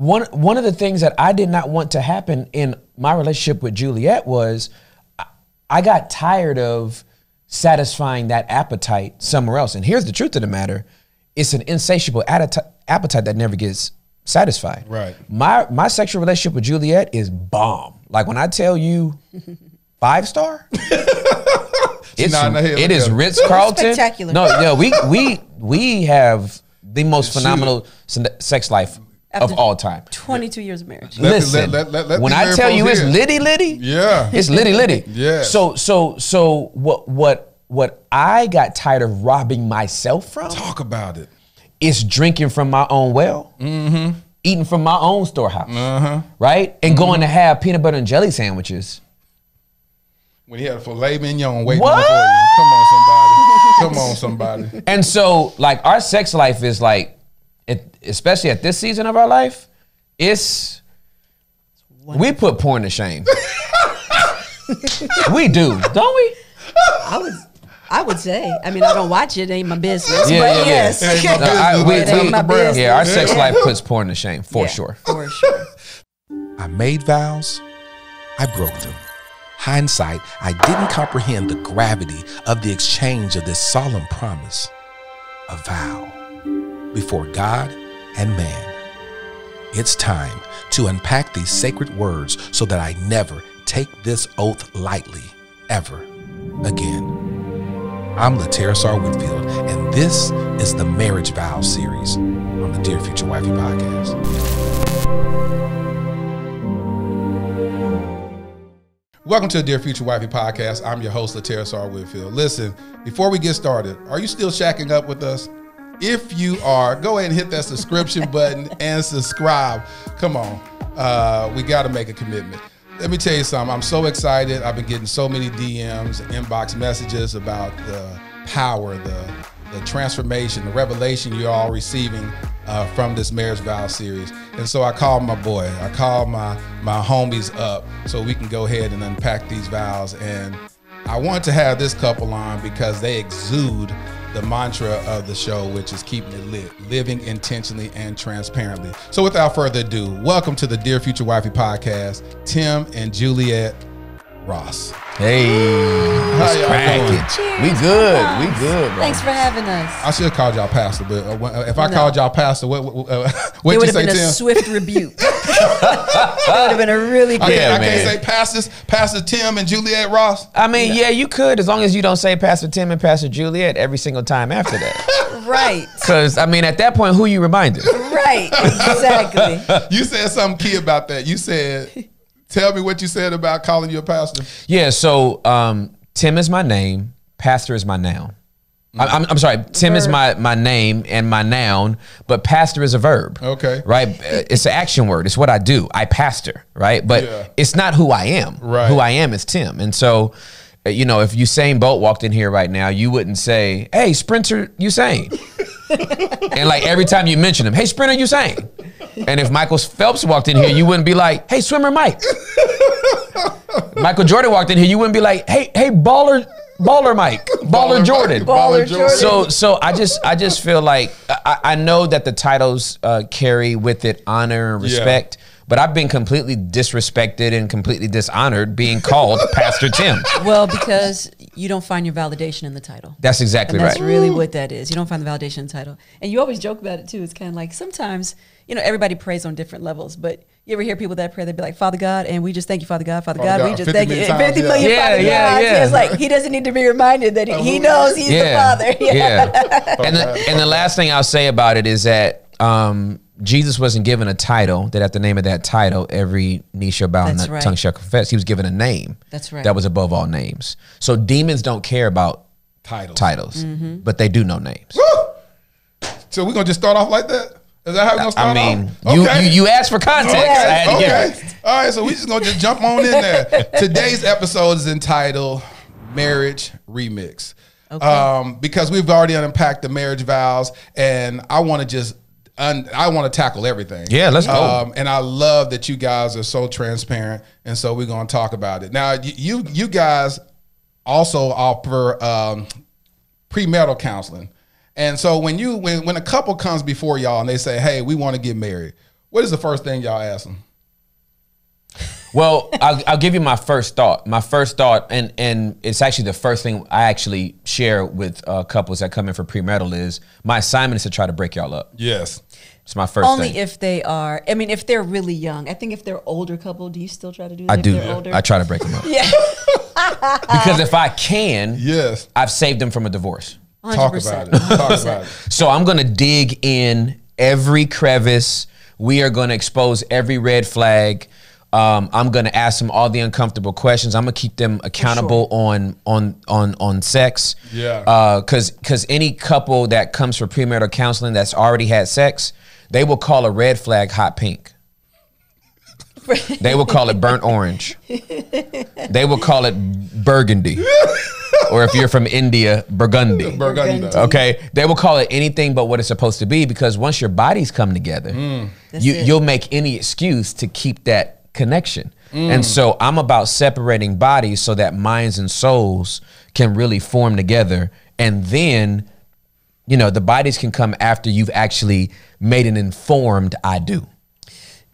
One of the things that I did not want to happen in my relationship with Juliette was I got tired of satisfying that appetite somewhere else. And here's the truth of the matter. It's an insatiable appetite that never gets satisfied. Right. My sexual relationship with Juliette is bomb. Like when I tell you 5-star, it is Ritz-Carlton. Spectacular. No, we have the most phenomenal sex life of all time. 22 years of marriage. Listen, when I tell you it's litty-litty, yeah, it's litty-litty. Yeah. So what I got tired of robbing myself from. Talk about it. It's drinking from my own well, eating from my own storehouse, right? And going to have peanut butter and jelly sandwiches. When he had a filet mignon waiting for you. Come on, somebody. Come on, somebody. And so, like, our sex life is like, especially at this season of our life, it's, we put porn to shame. We do, don't we? I would say. I mean, I don't watch it. It ain't my business. Yes. It ain't my business. Yeah, our sex life puts porn to shame, for sure. For sure. I made vows. I broke them. Hindsight, I didn't comprehend the gravity of the exchange of this solemn promise, a vow, before God and man. It's time to unpack these sacred words so that I never take this oath lightly, ever again. I'm LaTerra R. Whitfield, and this is the Marriage Vow series on the Dear Future Wifey podcast. Welcome to the Dear Future Wifey podcast. I'm your host, LaTerra R. Whitfield. Listen, before we get started, are you still shacking up with us? If you are, go ahead and hit that subscription button and subscribe. Come on, we got to make a commitment. Let me tell you something, I'm so excited. I've been getting so many DMs, inbox messages about the power, the transformation, the revelation you're all receiving from this Marriage Vow series. And so I called my boy, I called my homies up so we can go ahead and unpack these vows. And I want to have this couple on because they exude the mantra of the show, which is keeping it lit, living intentionally and transparently. So without further ado, welcome to the Dear Future Wifey podcast, Tim and Juliette Ross. Hey, we good. Bro. Thanks for having us. I should have called y'all pastor, but if I called y'all pastor, what you say, Tim? It would have been a swift rebuke. That would have been a really good. I can't say Pastor Tim and Juliette Ross. I mean, yeah, you could, as long as you don't say Pastor Tim and Pastor Juliette every single time after that. Right. Because, I mean, at that point, who you reminded? Right, exactly. You said something key about that. You said... Tell me what you said about calling you a pastor. Yeah, so Tim is my name, pastor is my noun. I'm sorry, Tim is my name and my noun, but pastor is a verb. Okay. Right? It's an action word. It's what I do. I pastor, right? But it's not who I am. Right. Who I am is Tim. And so, you know, if Usain Bolt walked in here right now, you wouldn't say, hey, sprinter Usain. And like every time you mention him, hey, sprinter Usain. And if Michael Phelps walked in here, you wouldn't be like, hey, swimmer Mike. Michael Jordan walked in here, you wouldn't be like, hey, baller Mike. Baller Jordan. Baller Jordan. So I just feel like I know that the titles carry with it honor and respect, but I've been completely disrespected and completely dishonored being called Pastor Tim. Well, because you don't find your validation in the title. That's exactly right. That's really what that is. You don't find the validation in the title. And you always joke about it too. It's kind of like sometimes, you know, everybody prays on different levels, but you ever hear people that pray, they'd be like, Father God, and we just thank you, Father God, Father God, we just thank you. 50 million Father God. It's like, he doesn't need to be reminded that he knows he's the Father. Yeah. And the last thing I'll say about it is that Jesus wasn't given a title, that at the name of that title, every knee shall bow and tongue shall confess. He was given a name that was above all names. So demons don't care about titles, but they do know names. Woo! So we're going to just start off like that? Is that how we're going to start off? I mean, you asked for context. Okay. All right, so we're just going to jump on in there. Today's episode is entitled Marriage Remix. Okay. Because we've already unpacked the marriage vows, and I want to just I want to tackle everything. Yeah, let's go. And I love that you guys are so transparent, and so we're going to talk about it. Now, you guys also offer premarital counseling. And so when a couple comes before y'all and they say, hey, we want to get married, What is the first thing y'all ask them? Well, I'll give you my first thought. My first thought, and it's actually the first thing I actually share with couples that come in for premarital is my assignment is to try to break y'all up. Yes. It's my first thing. Only if they are, I mean, if they're really young. I think if they're older couple, do you still try to do that? I do. Older? I try to break them up. Yeah. Because if I can, yes, I've saved them from a divorce. 100%. Talk about it. Talk about it. So I'm going to dig in every crevice. We are going to expose every red flag. I'm going to ask them all the uncomfortable questions. I'm going to keep them accountable on sex. Yeah. Because any couple that comes for premarital counseling that's already had sex, they will call a red flag hot pink. They will call it burnt orange. They will call it burgundy. Or if you're from India, burgundy. Burgundy. Okay. They will call it anything but what it's supposed to be, because once your bodies come together, you'll make any excuse to keep that connection. And so I'm about separating bodies so that minds and souls can really form together. And then, you know, the bodies can come after you've actually made an informed I do.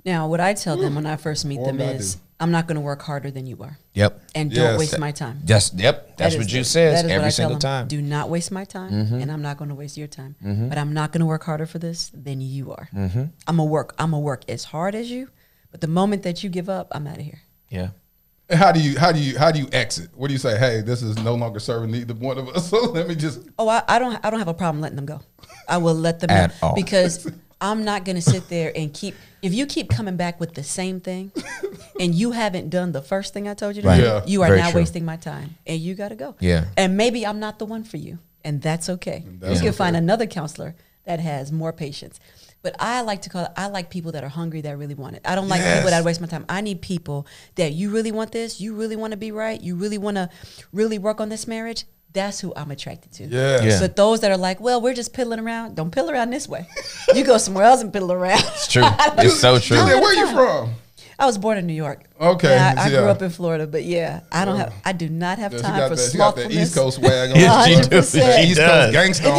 Now, what I tell them when I first meet them is, I'm not going to work harder than you are. Yep. And don't waste my time. Yes. Yep. That's what you says every single time. Do not waste my time, and I'm not going to waste your time. But I'm not going to work harder for this than you are. I'm gonna work as hard as you, but the moment that you give up, I'm out of here. Yeah. And how do you exit? What do you say? Hey, this is no longer serving either one of us. So let me just. Oh, I don't have a problem letting them go. I will let them at all, because I'm not going to sit there and keep, if you keep coming back with the same thing and you haven't done the first thing I told you to do, you are now wasting my time and you got to go. Yeah. And maybe I'm not the one for you, and that's okay. You can find another counselor that has more patience. But I like to call it, I like people that are hungry, that really want it. I don't like people that waste my time. I need people that you really want this, you really want to be right, you really want to really work on this marriage. That's who I'm attracted to. Yeah. But those that are like, well, we're just piddling around. Don't piddle around this way. You go somewhere else and piddle around. It's true. It's so true. Juliette, where are you from? I was born in New York. Okay. I grew up in Florida, but I do not have time for slothfulness. She got that East Coast swag on. East Coast gangster.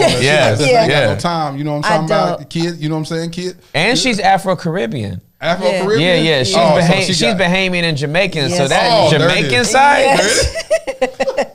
She got no time. You know what I'm talking about? Kid, you know what I'm saying? Kid. And she's Afro-Caribbean. Afro-Caribbean? Yeah, yeah. She's, she's Bahamian and Jamaican. Yes. So that Jamaican side,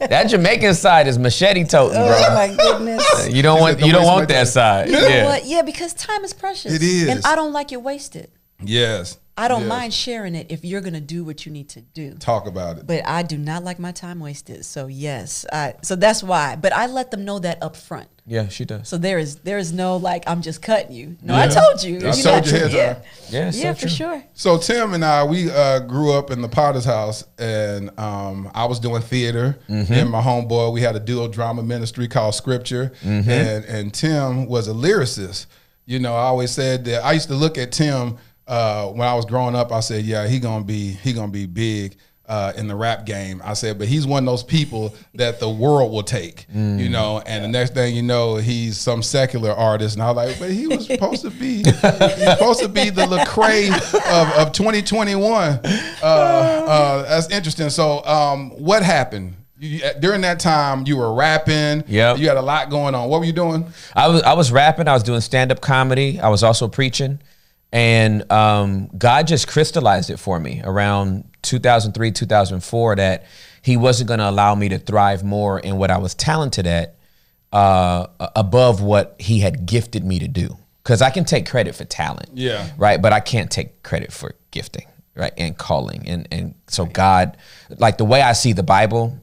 that Jamaican side is machete toting, bro. Oh my goodness. You don't want that side. You know what? Yeah, because time is precious. It is. And I don't like it wasted. Yes. I don't mind sharing it if you're going to do what you need to do. Talk about it. But I do not like my time wasted. So yes, so that's why. But I let them know that up front. Yeah, she does. So there is no like, I'm just cutting you. No, I told you. I told you. Yeah, for sure. So Tim and I, we grew up in the Potter's House, and I was doing theater. And my homeboy, we had a dual drama ministry called Scripture, and Tim was a lyricist. You know, I always said that I used to look at Tim. When I was growing up, I said, yeah, he gonna be big in the rap game. I said, but he's one of those people that the world will take, you know, and the next thing you know, he's some secular artist. And I was like, but he was supposed to be, the Lecrae of 2021. That's interesting. So what happened? During that time, you were rapping. Yeah, you had a lot going on. What were you doing? I was rapping. I was doing stand-up comedy. I was also preaching. And God just crystallized it for me around 2003, 2004, that he wasn't going to allow me to thrive more in what I was talented at above what he had gifted me to do. Because I can take credit for talent, right? But I can't take credit for gifting, right? And calling. And so God, like the way I see the Bible,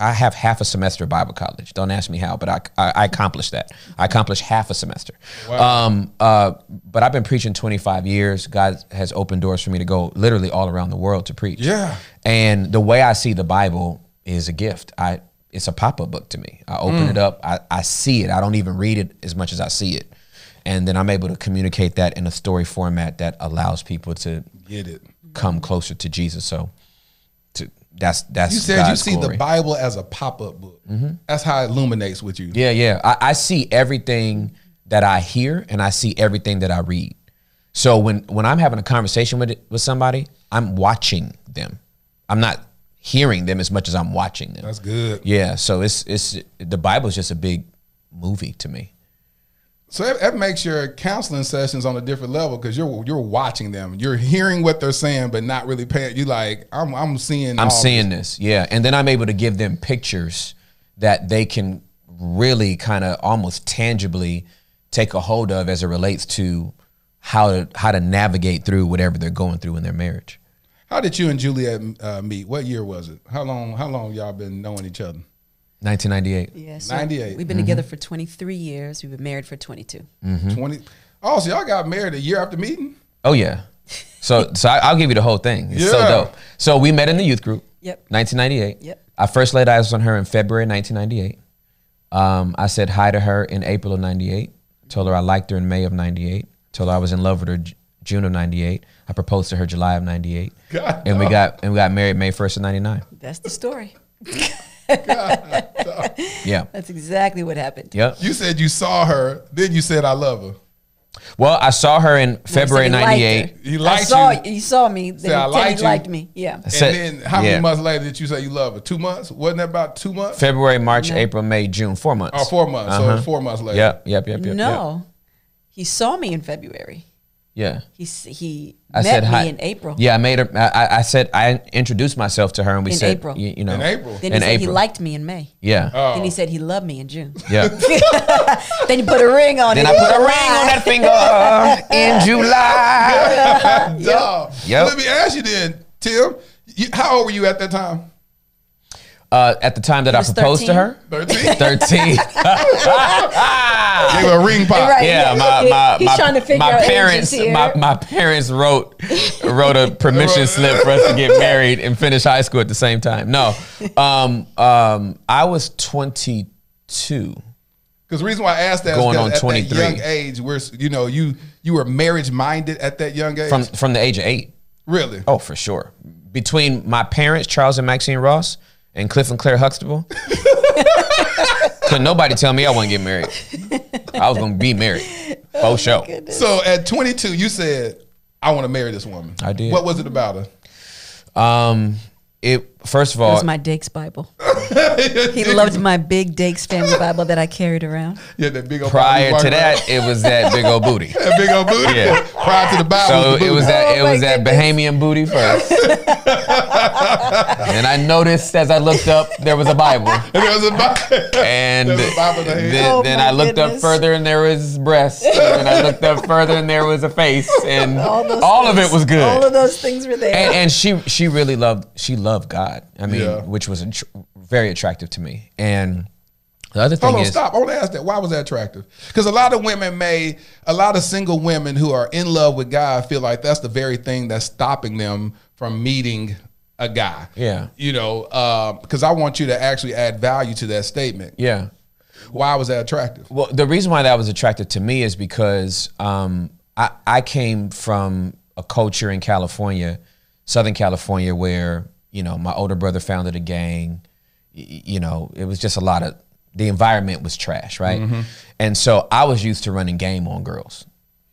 I have half a semester of Bible college. Don't ask me how, but I accomplished that. I accomplished half a semester. Wow. But I've been preaching 25 years. God has opened doors for me to go literally all around the world to preach. Yeah. And the way I see the Bible is a gift. It's a pop-up book to me. I open it up. I see it. I don't even read it as much as I see it. And then I'm able to communicate that in a story format that allows people to get it, come closer to Jesus. So that's you said God's you see glory. The Bible as a pop-up book. That's how it illuminates with you. I see everything that I hear, and I see everything that I read. So when I'm having a conversation with somebody, I'm watching them. I'm not hearing them as much as I'm watching them. That's good. Yeah, so it's the Bible is just a big movie to me. So that makes your counseling sessions on a different level, because you're watching them, you're hearing what they're saying, but not really paying. You like, I'm seeing this, yeah. And then I'm able to give them pictures that they can really kind of almost tangibly take a hold of as it relates to how to navigate through whatever they're going through in their marriage. How did you and Juliette meet? What year was it? How long y'all been knowing each other? 1998. Yes, so 98. We've been together for 23 years. We've been married for 22. Mm-hmm. 20. Oh, so y'all got married a year after meeting? Oh yeah. So I'll give you the whole thing. It's so dope. So we met in the youth group. Yep. 1998. Yep. I first laid eyes on her in February 1998. I said hi to her in April of 98. Told her I liked her in May of 98. Told her I was in love with her June of 98. I proposed to her July of 98. God, and we got married May 1st of 99. That's the story. God, no. Yeah, that's exactly what happened. Yeah, you said you saw her, then you said I love her. Well, I saw her in February 98. He saw me. Then he liked me. Yeah. And then how many months later did you say you love her? 2 months? Wasn't that about 2 months? February, March, April, May, June. 4 months. Oh, 4 months. So it was 4 months later. Yep. No, he saw me in February. Yeah. I met her in April. Yeah, I made her. I introduced myself to her, and we said, April. You know, in April. Then he said he liked me in May. Yeah. Oh. Then he said he loved me in June. Yeah. Then you put a ring on it. Then I put a ring on that finger in July. Yep. Let me ask you then, Tim. How old were you at that time? At the time that I proposed 13. To her, 13. 13. They were ring pop. Right. Yeah, my parents wrote a permission slip for us to get married and finish high school at the same time. No, I was 22. Because the reason why I asked that going is on at 23. That young age, where you were marriage minded at that young age from the age of 8. Really? Oh, for sure. Between my parents, Charles and Maxine Ross, and Cliff and Claire Huxtable, couldn't nobody tell me I wouldn't get married. I was gonna be married, for sure. So at 22, you said, I wanna marry this woman. I did. What was it about her? First of all, it was my Dakes Bible. He loved my big Dakes family Bible that I carried around. Yeah, that big old prior to that, it was that big old booty. That big old booty. Yeah. Prior to the Bible. So it was that Bahamian booty first. And I noticed as I looked up, there was a Bible. And there was a Bible. And then I looked up further, and there was breasts. And then I looked up further, and there was a face. And all of it was good. All of those things were there. And she really loved God. I mean, which was very attractive to me. And the other thing is, stop. I want to ask that. Why was that attractive? Because a lot of single women who are in love with God feel like that's the very thing that's stopping them from meeting a guy. Yeah. You know, because I want you to actually add value to that statement. Yeah. Why was that attractive? Well, the reason why that was attractive to me is because I came from a culture in California, Southern California, where my older brother founded a gang. It was just the environment was trash, right? Mm-hmm. And so I was used to running game on girls,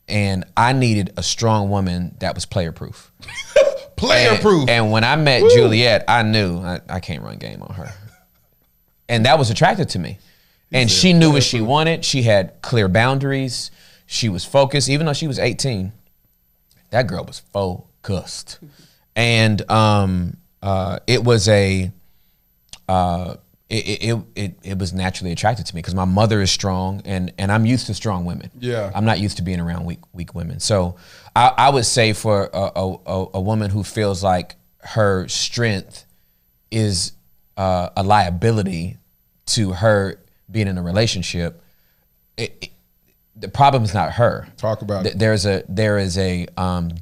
and I needed a strong woman that was player proof. And when I met Juliette, I knew I can't run game on her. And that was attractive to me. And she knew what she wanted. She had clear boundaries. She was focused. Even though she was 18, that girl was focused. And, it was it was naturally attractive to me because my mother is strong, and I'm used to strong women. Yeah, I'm not used to being around weak women. So I would say for a woman who feels like her strength is a liability to her being in a relationship, the problem is not her. Talk about it. There is a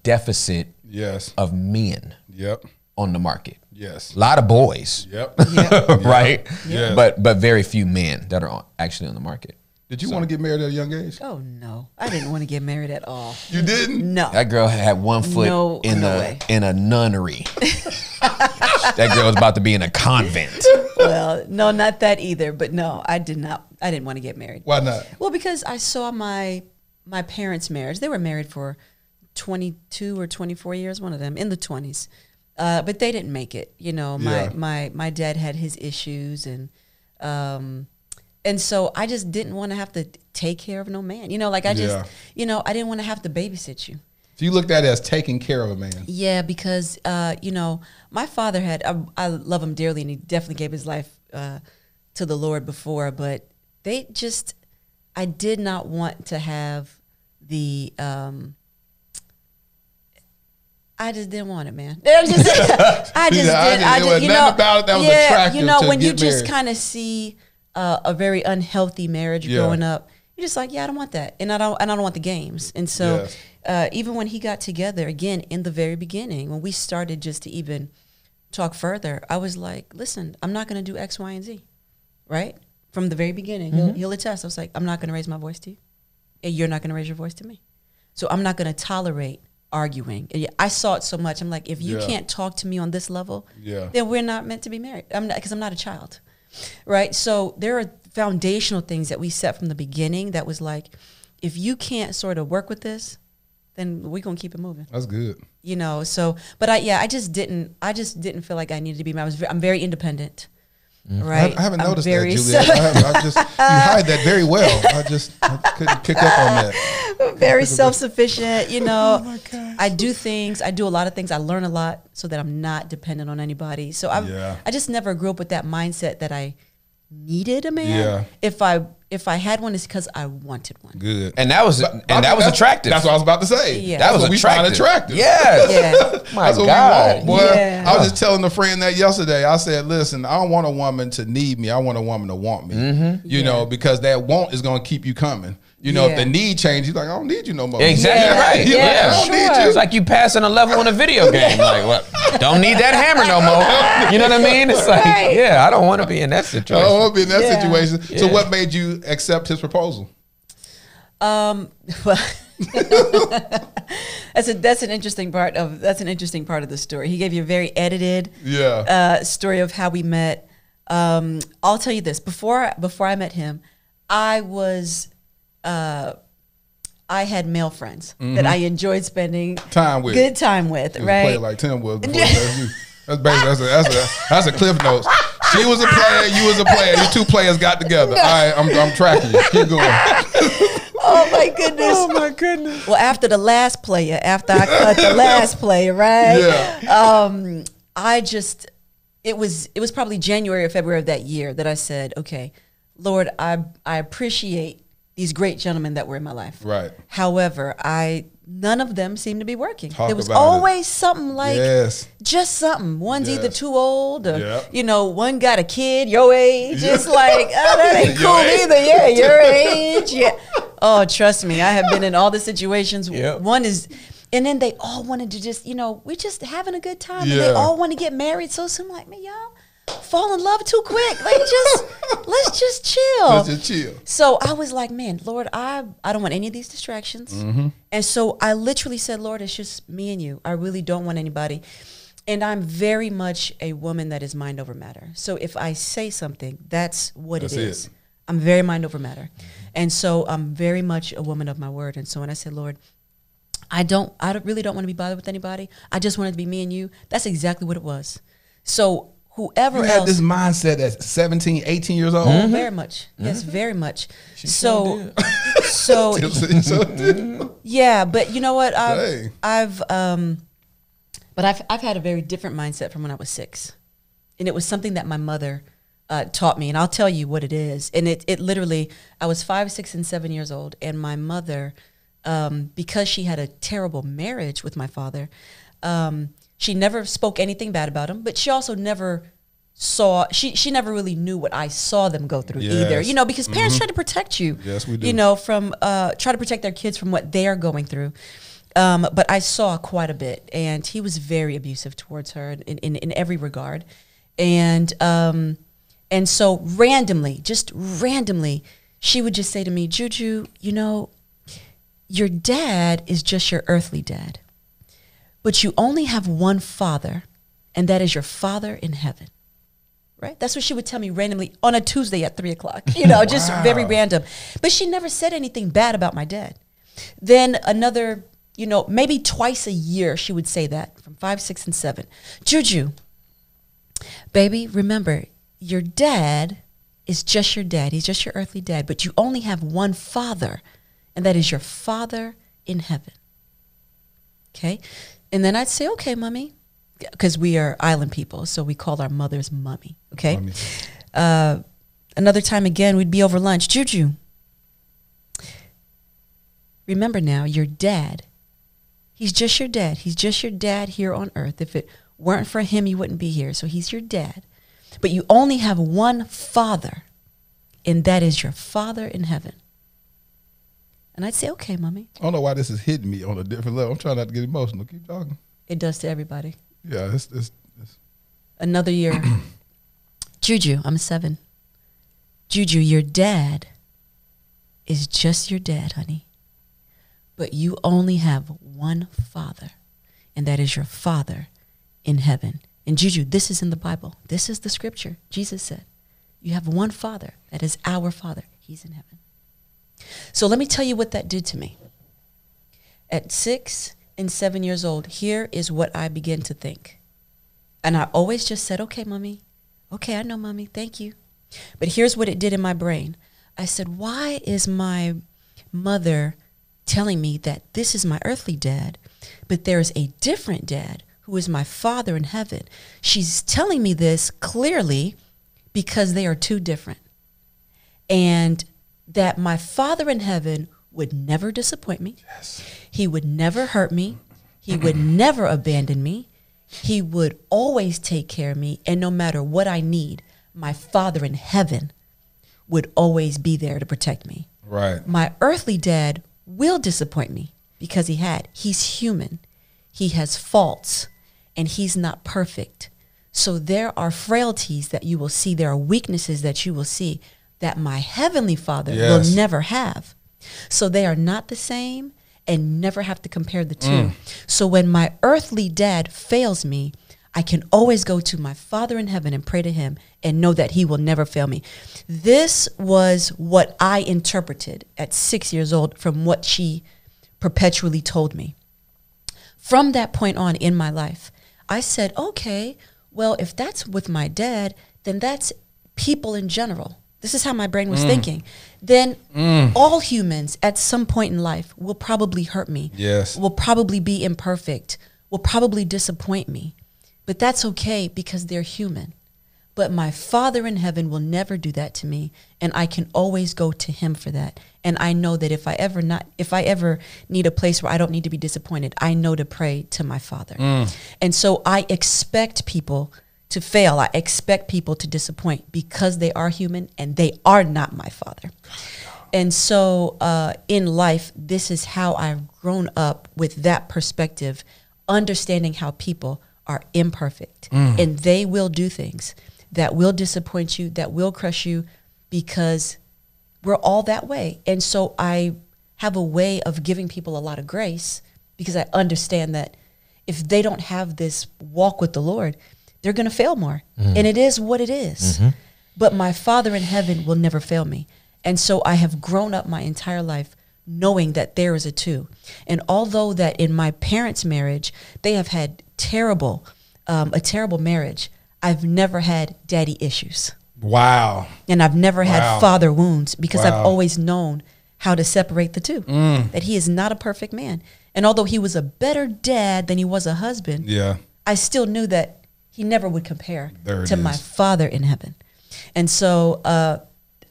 deficit. Yes. Of men. Yep. On the market. Yes. A lot of boys. Yep. Right? Yes. But very few men that are actually on the market. Did you want to get married at a young age? Oh, no. I didn't want to get married at all. You didn't? No. That girl had one foot in a nunnery. That girl was about to be in a convent. Well, no, not that either. But no, I didn't want to get married. Why not? Well, because I saw my parents' marriage. They were married for 22 or 24 years, one of them, in the 20s. But they didn't make it. My dad had his issues, and And so I just didn't want to have to take care of no man. You know, like I just, you know, I didn't want to have to babysit you. So you looked at it as taking care of a man. Yeah, because, you know, my father had, I love him dearly, and he definitely gave his life to the Lord before, but they just, I did not want to have the, I just didn't want it, man. I just didn't. You know, about it that was attractive. You know, when you just kind of see a very unhealthy marriage growing up, you're just like, yeah, I don't want that, and I don't want the games. And so, even when he got together again in the very beginning, when we started just to even talk further, I was like, listen, I'm not going to do X, Y, and Z, right? From the very beginning, he'll attest. I was like, I'm not going to raise my voice to you, and you're not going to raise your voice to me. So I'm not going to tolerate arguing. And I saw it so much. I'm like, if you can't talk to me on this level, then we're not meant to be married. I'm not, because I'm not a child, right? So there are foundational things that we set from the beginning that was like, if you can't sort of work with this, then we're going to keep it moving. That's good. You know, so, but I, yeah, I just didn't feel like I needed to be, I'm very independent. Right. I haven't noticed that, Juliette. You hide that very well. I couldn't pick up on that. Very self-sufficient, you know. Oh my gosh. I do a lot of things. I learn a lot so that I'm not dependent on anybody. So I just never grew up with that mindset that I needed a man. If I had one, it's because I wanted one. Good. And that was attractive. That's what I was about to say. Yeah. That was attractive. Yeah. My that's God. What we want, boy. Yeah. I was just telling a friend that yesterday. I said, listen, I don't want a woman to need me. I want a woman to want me. You know, because that want is going to keep you coming. You know, if the need changes, you're like, I don't need you no more. Exactly right. I don't need you. It's like you passing a level in a video game. Like, what? Don't need that hammer no more. You know what I mean? It's like, I don't want to be in that situation. I don't want to be in that situation. So what made you accept his proposal? Well, that's an interesting part of the story. He gave you a very edited story of how we met. I'll tell you this, before I met him, I had male friends that I enjoyed spending time with, right? Played like Tim was before. That's a Cliff Notes. She was a player, you was a player. You two players got together. All right, I'm tracking you. Keep going. Oh my goodness. Oh my goodness. Well, after I cut the last player, right? It was probably January or February of that year that I said, okay, Lord, I appreciate these great gentlemen that were in my life. Right. However, none of them seemed to be working. There was always something like, just something. One's either too old, or, you know, one got a kid your age. It's like, oh, that ain't cool either. Yeah, your age. Yeah. Oh, trust me. I have been in all the situations. One is, and then they all wanted to just, you know, we're just having a good time. And they all want to get married so soon. Like, man, y'all fall in love too quick. Like, let's just chill. Let's just chill. So I was like, man, Lord, I don't want any of these distractions. And so I literally said, Lord, it's just me and you. I really don't want anybody. And I'm very much a woman that is mind over matter. So if I say something, that's it. I'm very mind over matter. And so I'm very much a woman of my word. And so when I said, Lord, really don't want to be bothered with anybody. I just wanted to be me and you. That's exactly what it was. So whoever else had this mindset at 17, 18 years old? Very much. Yes, very much. But you know what? I've had a very different mindset from when I was 6. And it was something that my mother taught me, and I'll tell you what it is. And it literally, I was 5, 6, and 7 years old, and my mother, because she had a terrible marriage with my father, she never spoke anything bad about him, but she also never saw, she never really knew what I saw them go through either. You know, because parents try to protect you. Yes, we do. You know, try to protect their kids from what they're going through. But I saw quite a bit, and he was very abusive towards her in every regard. And so randomly, she would just say to me, Juju, you know, your dad is just your earthly dad. But you only have one father, and that is your father in heaven, right? That's what she would tell me randomly on a Tuesday at 3 o'clock, you know, just very random. But she never said anything bad about my dad. Then another, you know, maybe twice a year, she would say that from 5, 6, and 7. Juju, baby, remember, your dad is just your dad. He's just your earthly dad. But you only have one father, and that is your Father in heaven. Okay? And then I'd say, okay, Mommy, because we are island people, so we call our mothers Mommy. Okay? Mommy. Another time again, we'd be over lunch. Juju, remember now, your dad, he's just your dad. He's just your dad here on earth. If it weren't for him, you wouldn't be here. So he's your dad. But you only have one Father, and that is your Father in heaven. And I'd say, okay, Mommy. I don't know why this is hitting me on a different level. I'm trying not to get emotional. Keep talking. It does to everybody. Yeah. It's. Another year. Juju, I'm 7. Juju, your dad is just your dad, honey. But you only have one Father, and that is your Father in heaven. And Juju, this is in the Bible. This is the Scripture. Jesus said, you have one Father. That is our Father. He's in heaven. So let me tell you what that did to me. At 6 and 7 years old, here is what I began to think. And I always just said, okay, Mommy. Okay, I know, Mommy. Thank you. But here's what it did in my brain. I said, why is my mother telling me that this is my earthly dad, but there is a different dad who is my Father in heaven? She's telling me this clearly because they are two different. And that my Father in heaven would never disappoint me. Yes. He would never hurt me. He would never abandon me. He would always take care of me. And no matter what I need, my Father in heaven would always be there to protect me. Right. My earthly dad will disappoint me because he's human. He has faults and he's not perfect. So there are frailties that you will see. There are weaknesses that you will see that my heavenly Father yes. will never have. So they are not the same and never have to compare the two. So when my earthly dad fails me, I can always go to my Father in heaven and pray to him and know that he will never fail me. This was what I interpreted at 6 years old from what she perpetually told me. From that point on in my life, I said, okay, well, if that's with my dad, then that's people in general. This is how my brain was thinking. Then all humans at some point in life will probably hurt me. Yes. Will probably be imperfect. Will probably disappoint me. But that's okay because they're human. But my Father in heaven will never do that to me, and I can always go to him for that. And I know that if I ever need a place where I don't need to be disappointed, I know to pray to my Father. And so I expect people to fail. I expect people to disappoint because they are human and they are not my Father. And so in life, this is how I've grown up with that perspective, understanding how people are imperfect and they will do things that will disappoint you, that will crush you, because we're all that way. And so I have a way of giving people a lot of grace because I understand that if they don't have this walk with the Lord, they're going to fail more. And it is what it is. But my Father in heaven will never fail me. And so I have grown up my entire life knowing that there is a two. And although that in my parents' marriage, they have had a terrible marriage, I've never had daddy issues. Wow. And I've never had father wounds because I've always known how to separate the two, that he is not a perfect man. And although he was a better dad than he was a husband, I still knew that he never would compare to my Father in heaven. And so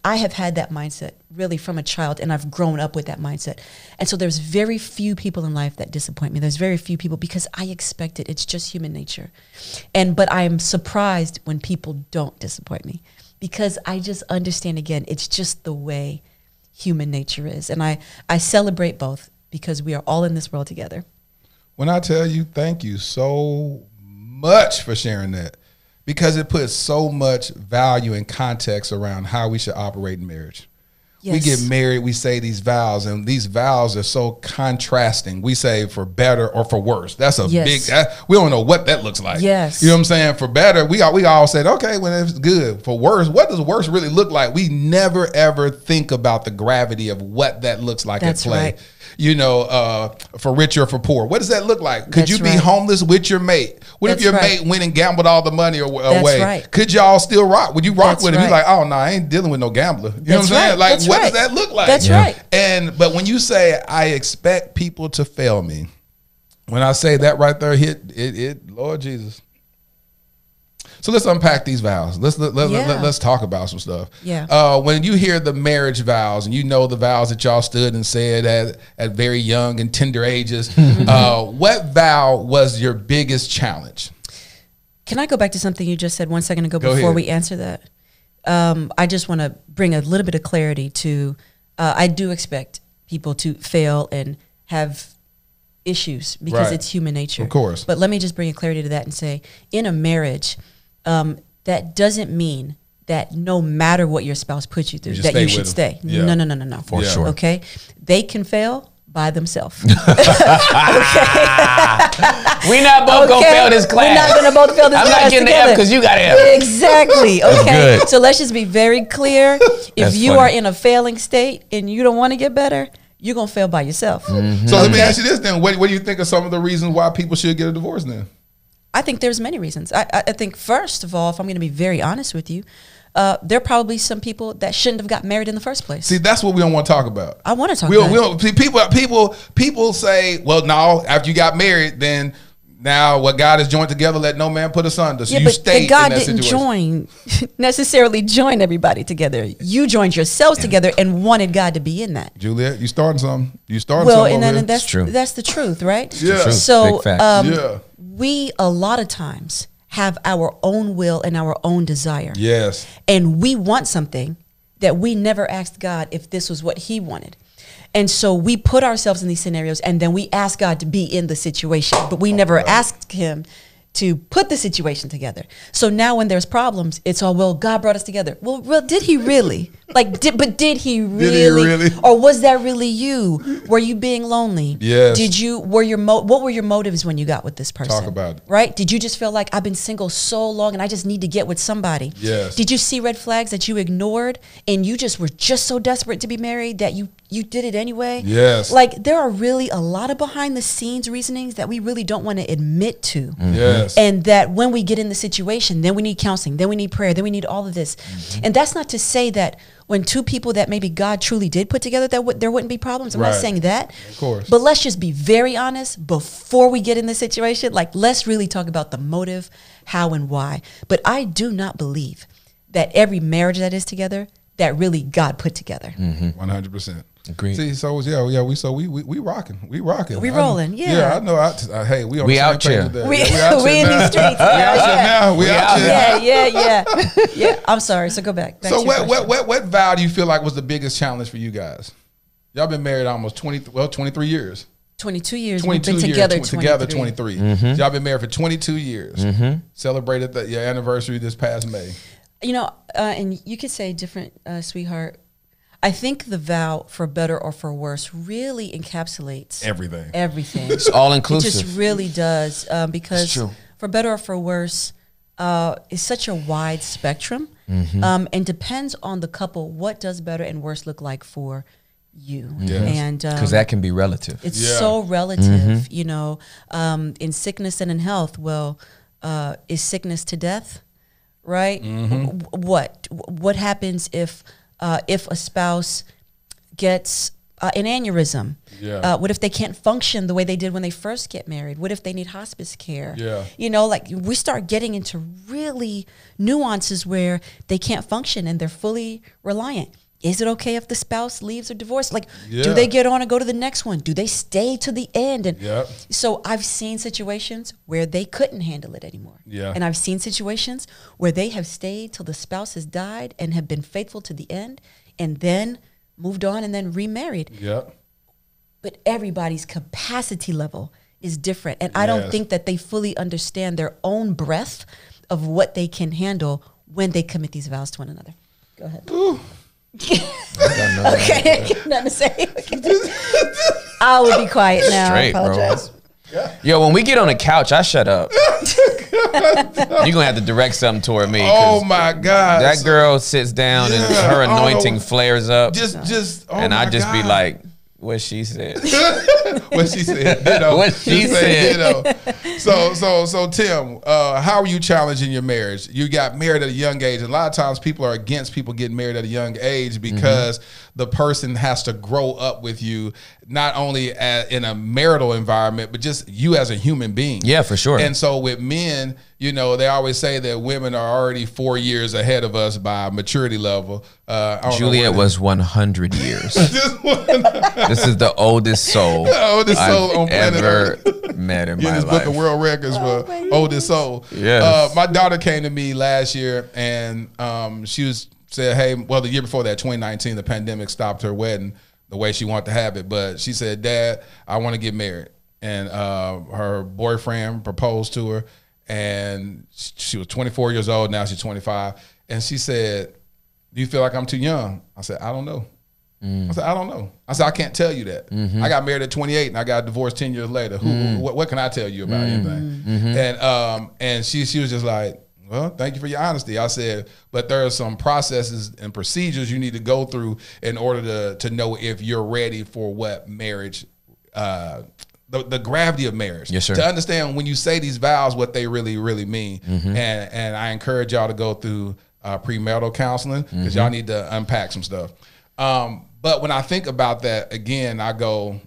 I have had that mindset really from a child, and I've grown up with that mindset. And so there's very few people in life that disappoint me. There's very few people because I expect it. It's just human nature. But I am surprised when people don't disappoint me because I just understand, again, it's just the way human nature is. And I celebrate both because we are all in this world together. When I tell you, thank you so much for sharing that, because it puts so much value and context around how we should operate in marriage. Yes. We get married, we say these vows, and these vows are so contrasting. We say for better or for worse. That's a big, we don't know what that looks like. Yes. You know what I'm saying? For better, we all said, okay, well, it's good. For worse, what does worse really look like? We never, ever think about the gravity of what that looks like at play. Right. You know, for rich or for poor. What does that look like? Could you be homeless with your mate? What if your mate went and gambled all the money away? Right. Could y'all still rock? Would you rock with him? You're like, oh, no, I ain't dealing with no gambler. You know what I'm saying? Like, what does that look like? That's right. And, but when you say, I expect people to fail me, when I say that right there, Lord Jesus. So let's unpack these vows. Let's talk about some stuff. Yeah. When you hear the marriage vows, and you know the vows that y'all stood and said at very young and tender ages, what vow was your biggest challenge? Can I go back to something you just said one second ago before we answer that? I just want to bring a little bit of clarity to, I do expect people to fail and have issues because it's human nature. Of course. But let me just bring a clarity to that and say, in a marriage, that doesn't mean that no matter what your spouse puts you through, that you should stay. Yeah. No. For sure. Okay. They can fail by themselves. Okay. We're not both going to fail this class. We're not going to both fail this class. I'm not getting an F because you got an F. Exactly. Okay. So let's just be very clear. If you are in a failing state and you don't want to get better, you're going to fail by yourself. Mm-hmm. So let me ask you this then. What do you think are some of the reasons why people should get a divorce then? I think there's many reasons. I think, first of all, if I'm going to be very honest with you, there are probably some people that shouldn't have got married in the first place. See, that's what we don't want to talk about. I want to talk about it. People say, well, no, after you got married, then now what God has joined together, let no man put asunder. So you stayed in that situation. But God didn't necessarily join everybody together. You joined yourselves together and wanted God to be in that. Juliette, you started something. You started something. Well, and that's true. That's the truth, right? Yeah. So, big fact. We, a lot of times, have our own will and our own desire. Yes. And we want something that we never asked God if this was what he wanted. And so we put ourselves in these scenarios and then we ask God to be in the situation, but we never asked him to put the situation together. So now when there's problems, it's all, well, God brought us together. Well, did he really? Like, did he really? Or was that really you? Were you being lonely? Yes. What were your motives when you got with this person? Talk about it. Right? Did you just feel like, I've been single so long and I just need to get with somebody? Yes. Did you see red flags that you ignored and you just were just so desperate to be married that you did it anyway? Yes. Like, there are really a lot of behind the scenes reasonings that we really don't want to admit to. Mm-hmm. Yes. And that when we get in the situation, then we need counseling, then we need prayer, then we need all of this. Mm-hmm. And that's not to say that when two people that maybe God truly did put together, that there wouldn't be problems. I'm not saying that. Of course. But let's just be very honest before we get in this situation. Like, let's really talk about the motive, how and why. But I do not believe that every marriage that is together, that really God put together. Mm-hmm. 100%. Agreed. See, so we rocking, we rolling, yeah. I know. Hey, we out here. We in these streets. We out here now. Yeah. I'm sorry. So go back. So what vow do you feel like was the biggest challenge for you guys? Y'all been married almost 23 years. 22 years. 22 years. Together 23. Mm-hmm. Y'all been married for 22 years. Mm-hmm. Celebrated your anniversary this past May. You know, and you could say different, sweetheart. I think the vow for better or for worse really encapsulates everything. It's all inclusive. It just really does, because for better or for worse is such a wide spectrum, and depends on the couple. What does better and worse look like for you? Yes. And because that can be relative. It's so relative, you know, in sickness and in health. Well, is sickness to death, right? Mm-hmm. What happens if a spouse gets an aneurysm? Yeah. What if they can't function the way they did when they first get married? What if they need hospice care? Yeah. You know, like, we start getting into really nuances where they can't function and they're fully reliant. Is it okay if the spouse leaves or divorced? Like, do they get on and go to the next one? Do they stay to the end? And so I've seen situations where they couldn't handle it anymore. Yeah. And I've seen situations where they have stayed till the spouse has died and have been faithful to the end and then moved on and then remarried. Yeah. But everybody's capacity level is different. And I don't think that they fully understand their own breadth of what they can handle when they commit these vows to one another. Go ahead. Ooh. Okay, nothing to say. Okay. I will be quiet now. Straight, I apologize. Bro. Yo, when we get on the couch, I shut up. You're gonna have to direct something toward me. Oh my God! That girl sits down and her anointing flares up. And I just be like, what she said. What she said. Ditto. What she said. Ditto. So Tim, how are you challenging your marriage? You got married at a young age. A lot of times, people are against people getting married at a young age because the person has to grow up with you. Not only in a marital environment, but just you as a human being. Yeah, for sure. And so with men, you know, they always say that women are already 4 years ahead of us by maturity level. Juliette was 100 years. This is the oldest soul I've ever met in my life. Book of world records for oldest soul. Yes. My daughter came to me last year, and she said, hey, well, the year before that, 2019, the pandemic stopped her wedding the way she wanted to have it. But she said, Dad, I want to get married. And her boyfriend proposed to her, and she was 24 years old. Now she's 25. And she said, do you feel like I'm too young? I said, I don't know. I said, I don't know. I said, I can't tell you that. I got married at 28 and I got divorced 10 years later. What can I tell you about anything? And she was just like, well, thank you for your honesty. I said, but there are some processes and procedures you need to go through in order to know if you're ready for what marriage, the gravity of marriage. Yes, sir. To understand when you say these vows, what they really, really mean. And I encourage y'all to go through premarital counseling because y'all need to unpack some stuff. But when I think about that, again, I go,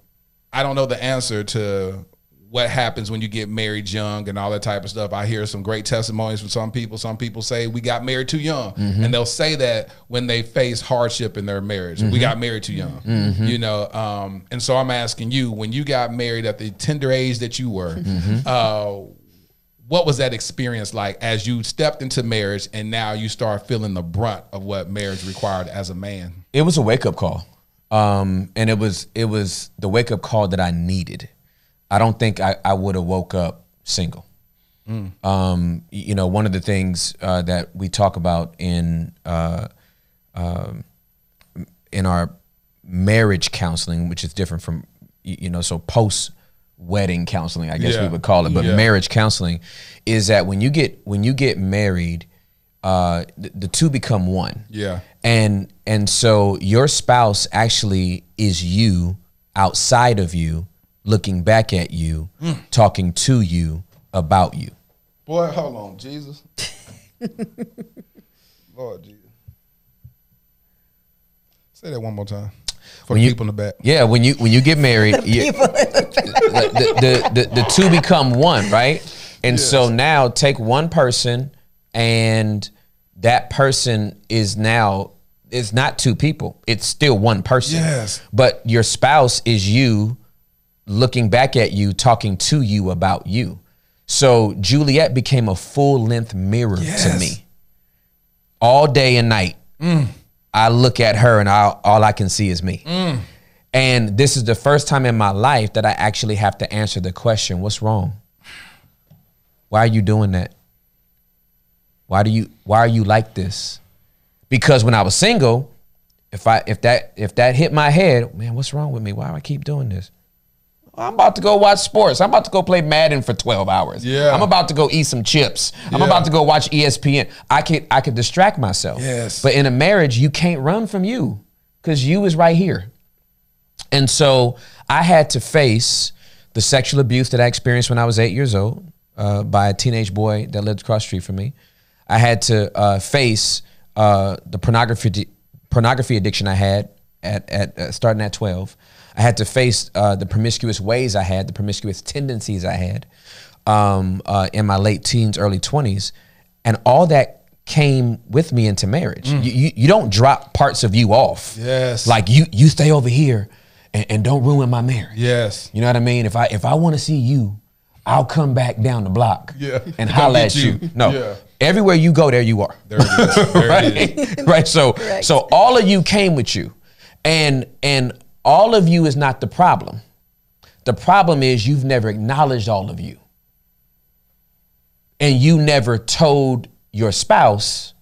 I don't know the answer to what happens when you get married young and all that type of stuff. I hear some great testimonies from some people. Some people say we got married too young, and they'll say that when they face hardship in their marriage. We got married too young, you know. And so I'm asking you, when you got married at the tender age that you were, what was that experience like as you stepped into marriage and now you start feeling the brunt of what marriage required as a man? It was a wake up call, and it was the wake up call that I needed. I don't think I would have woke up single. You know, one of the things that we talk about in our marriage counseling, which is different from, you know, so post-wedding counseling, I guess we would call it, but marriage counseling is that when you get married, the two become one. Yeah. And so your spouse actually is you outside of you, looking back at you, talking to you about you. Boy, hold on, Jesus. Lord Jesus. Say that one more time. For the people in the back. Yeah, when you get married, the two become one, right? And so now take one person, and that person is now, it's not two people. It's still one person. Yes. But your spouse is you, looking back at you, talking to you about you. So Juliette became a full-length mirror to me. All day and night, I look at her and all I can see is me. And this is the first time in my life that I actually have to answer the question, what's wrong? Why are you doing that? Why are you like this? Because when I was single, if that hit my head, man, what's wrong with me? Why do I keep doing this? I'm about to go watch sports. I'm about to go play Madden for 12 hours. Yeah. I'm about to go eat some chips. I'm about to go watch ESPN. I could distract myself. Yes. But in a marriage, you can't run from you because you is right here. And so I had to face the sexual abuse that I experienced when I was 8 years old by a teenage boy that lived across the street from me. I had to face the pornography addiction I had starting at 12. I had to face the promiscuous ways I had, the promiscuous tendencies I had in my late teens, early 20s. And all that came with me into marriage. You don't drop parts of you off. Yes. Like you stay over here and don't ruin my marriage. Yes. You know what I mean? If I want to see you, I'll come back down the block and holler at you. No. Yeah. Everywhere you go, there you are. There it is. There right? It is. Right. So all of you came with you. And all of you is not the problem. The problem is you've never acknowledged all of you. And you never told your spouse,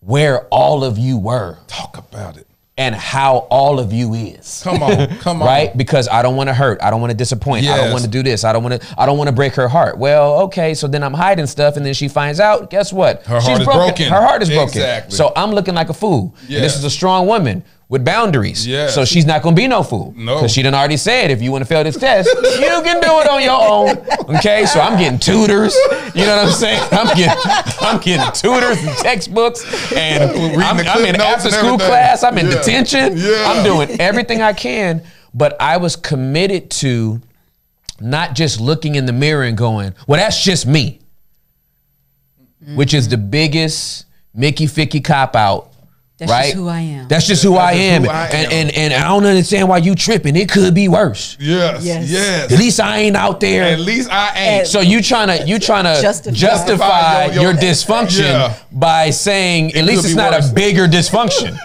where all of you were. Talk about it. And how all of you is. Come on, come on. Right? Because I don't want to hurt. I don't want to disappoint. Yes. I don't want to do this. I don't want to break her heart. Well, okay, so then I'm hiding stuff, and then she finds out, guess what? Her heart is broken. Her heart is broken. Exactly. So I'm looking like a fool. Yeah. And this is a strong woman with boundaries. Yeah. So she's not going to be no fool. No. Because she done already said, if you want to fail this test, you can do it on your own. Okay? So I'm getting tutors. You know what I'm saying? I'm getting tutors and textbooks. And I'm in after school class. I'm in detention. Yeah. I'm doing everything I can. But I was committed to not just looking in the mirror and going, well, that's just me. Mm-hmm. Which is the biggest Mickey-Ficky cop-out. That's right? Just who I am. That's just who I am. And I don't understand why you tripping. It could be worse. Yes. Yes. Yes. At least I ain't out there. At least I ain't. So you trying to justify your dysfunction by saying at least it's not worse. A bigger dysfunction.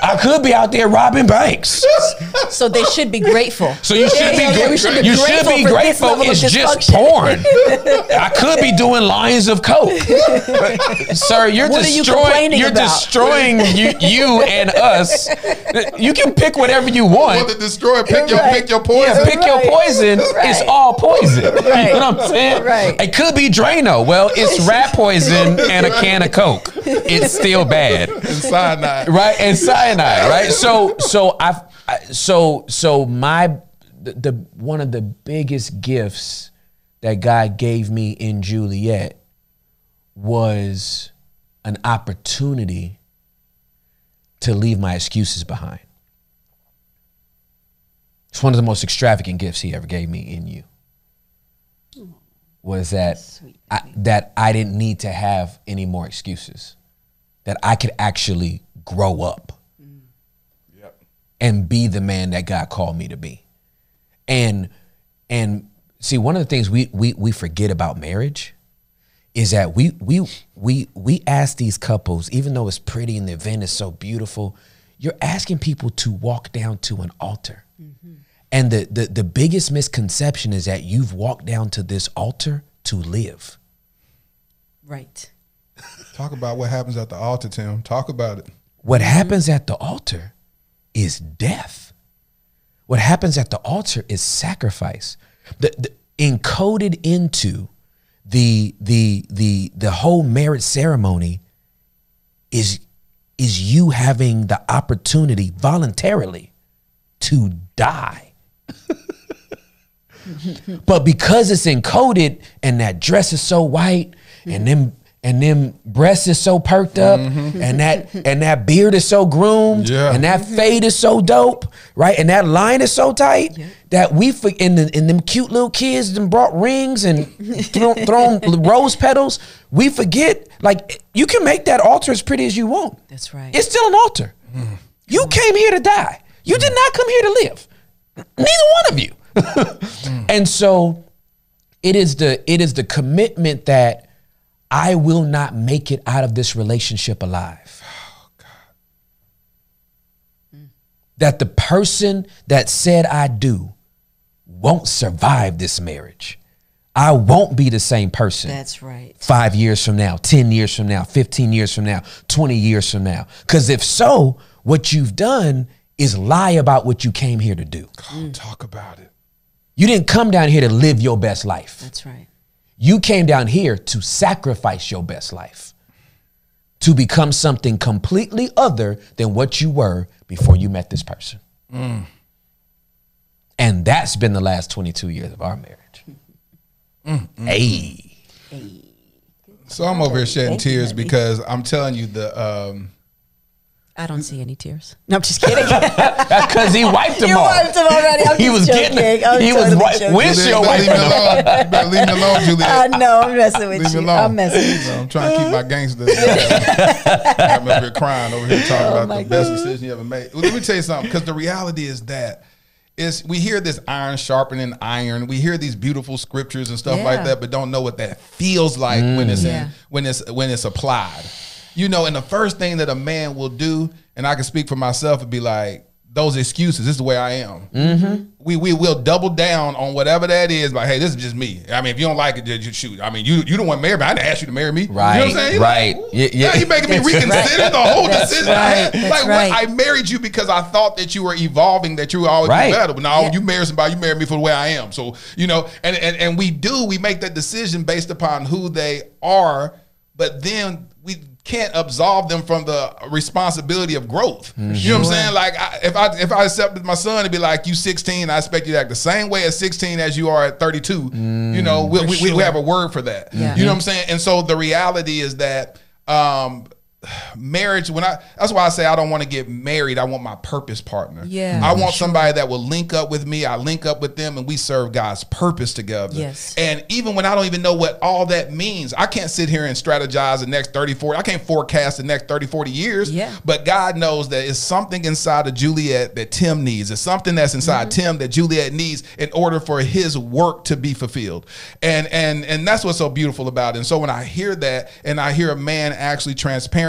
I could be out there robbing banks. So they should be grateful. So you should be grateful. You should be grateful. It's just porn. I could be doing lines of coke. Sir, you're destroying you and us. You can pick whatever you want. You want to destroy, pick your poison. Yeah, pick your poison. Right. It's all poison. Right. You know what I'm saying? Right. It could be Drano. Well, it's rat poison and a can of coke. It's still bad. And cyanide. Right? And cyanide, right? So one of the biggest gifts that God gave me in Juliette was an opportunity to leave my excuses behind. It's one of the most extravagant gifts he ever gave me in you. Was that I didn't need to have any more excuses. That I could actually grow up and be the man that God called me to be. And see, one of the things we forget about marriage is that we ask these couples, even though it's pretty and the event is so beautiful, you're asking people to walk down to an altar. Mm-hmm. And the biggest misconception is that you've walked down to this altar to live. Right. Talk about what happens at the altar, Tim. Talk about it. What happens at the altar is death. What happens at the altar is sacrifice. The encoded into the whole marriage ceremony is you having the opportunity voluntarily to die. But because it's encoded and that dress is so white and them breasts is so perked up and that beard is so groomed and that fade is so dope, right? And that line is so tight that we, and them cute little kids them brought rings and thrown rose petals. We forget, like, you can make that altar as pretty as you want. That's right. It's still an altar. Mm. You came here to die. You did not come here to live. Neither one of you. And so it is the commitment that I will not make it out of this relationship alive. Oh, God. That the person that said I do won't survive this marriage. I won't be the same person. That's right. 5 years from now, 10 years from now, 15 years from now, 20 years from now. Because if so, what you've done is lie about what you came here to do. God, talk about it. You didn't come down here to live your best life. That's right. You came down here to sacrifice your best life, to become something completely other than what you were before you met this person. Mm. And that's been the last 22 years of our marriage. Hey. So I'm over here shedding tears because I'm telling you the... I don't see any tears. No, I'm just kidding. That's because he wiped them all. You wiped them already. I'm he was joking. Getting. I'm he totally was joking. Windshield wiped them all. You better leave me alone, Juliette. No, I'm messing with you. I'm messing with you. I'm trying to keep my gangster. I'm over here crying over here talking about the best decision you ever made. Well, let me tell you something, because the reality is that we hear this iron sharpening iron. We hear these beautiful scriptures and stuff like that, but don't know what that feels like when it's applied. You know, and the first thing that a man will do, and I can speak for myself, would be like, those excuses. This is the way I am. Mm-hmm. We will double down on whatever that is. Like, hey, this is just me. I mean, if you don't like it, just shoot. I mean, you don't want to marry me. I didn't ask you to marry me. Right. You know what I'm saying? Right. Like, yeah, yeah. Now you're making me reconsider the whole decision. Right. I had. That's like, right. What? I married you because I thought that you were evolving, that you were always better. But now you marry somebody, you marry me for the way I am. So, you know, and we make that decision based upon who they are, but then we can't absolve them from the responsibility of growth. Mm-hmm. You know what I'm saying? Like, if I accepted my son to be like, you 16, I expect you to act the same way at 16 as you are at 32. Mm-hmm. You know, we have a word for that. Yeah. You know what I'm saying? And so the reality is that marriage, that's why I say I don't want to get married. I want my purpose partner. Yeah, I want somebody that will link up with me. I link up with them, and we serve God's purpose together. Yes. And even when I don't even know what all that means, I can't sit here and strategize the next 30, 40. I can't forecast the next 30, 40 years. Yeah. But God knows that it's something inside of Juliette that Tim needs. It's something that's inside Tim that Juliette needs in order for his work to be fulfilled. And that's what's so beautiful about it. And so when I hear that, and I hear a man actually transparent,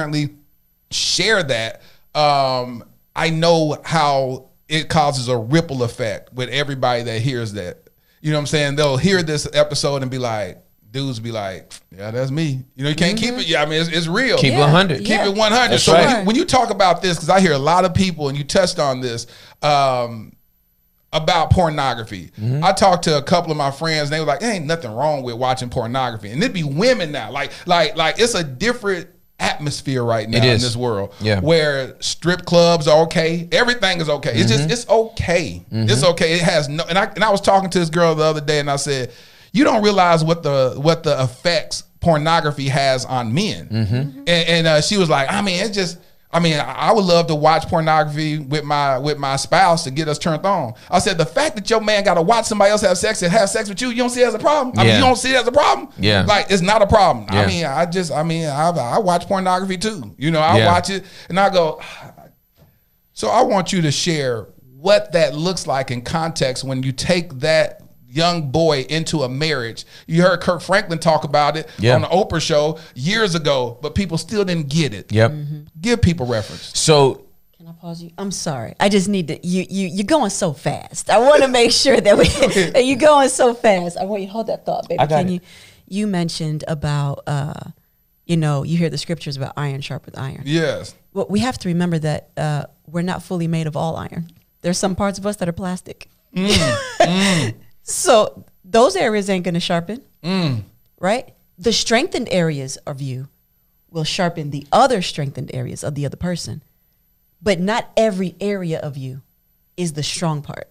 share that, I know how it causes a ripple effect with everybody that hears that. You know what I'm saying? They'll hear this episode and be like, dudes be like, yeah, that's me. You know, you can't keep it. Yeah, I mean, it's real. Keep it 100. Keep it 100. That's so right. when you talk about this, because I hear a lot of people, and you touched on this, about pornography. Mm-hmm. I talked to a couple of my friends, and they were like, there ain't nothing wrong with watching pornography. And it'd be women now. Like it's a different atmosphere right now in this world, where strip clubs are okay, everything is okay. It's just, it's okay. It's okay. It has no. And I was talking to this girl the other day, and I said, you don't realize what the effects pornography has on men. And she was like, I mean, it's just. I mean, I would love to watch pornography with my spouse to get us turned on. I said, the fact that your man got to watch somebody else have sex and have sex with you, you don't see it as a problem. I mean, you don't see it as a problem. Yeah, like, it's not a problem. Yeah. I mean, I watch pornography too. You know, I watch it and I go. So I want you to share what that looks like in context when you take that young boy into a marriage. You heard Kirk Franklin talk about it on the Oprah show years ago, but people still didn't get it. Give people reference. So can I pause you? I'm sorry. I just need to. You're going so fast. I want to make sure that we. You're going so fast. I want you to hold that thought, baby. You mentioned about you know, you hear the scriptures about iron sharpens iron. Yes. Well, we have to remember that we're not fully made of all iron. There's some parts of us that are plastic. So those areas ain't going to sharpen, right? The strengthened areas of you will sharpen the other strengthened areas of the other person. But not every area of you is the strong part.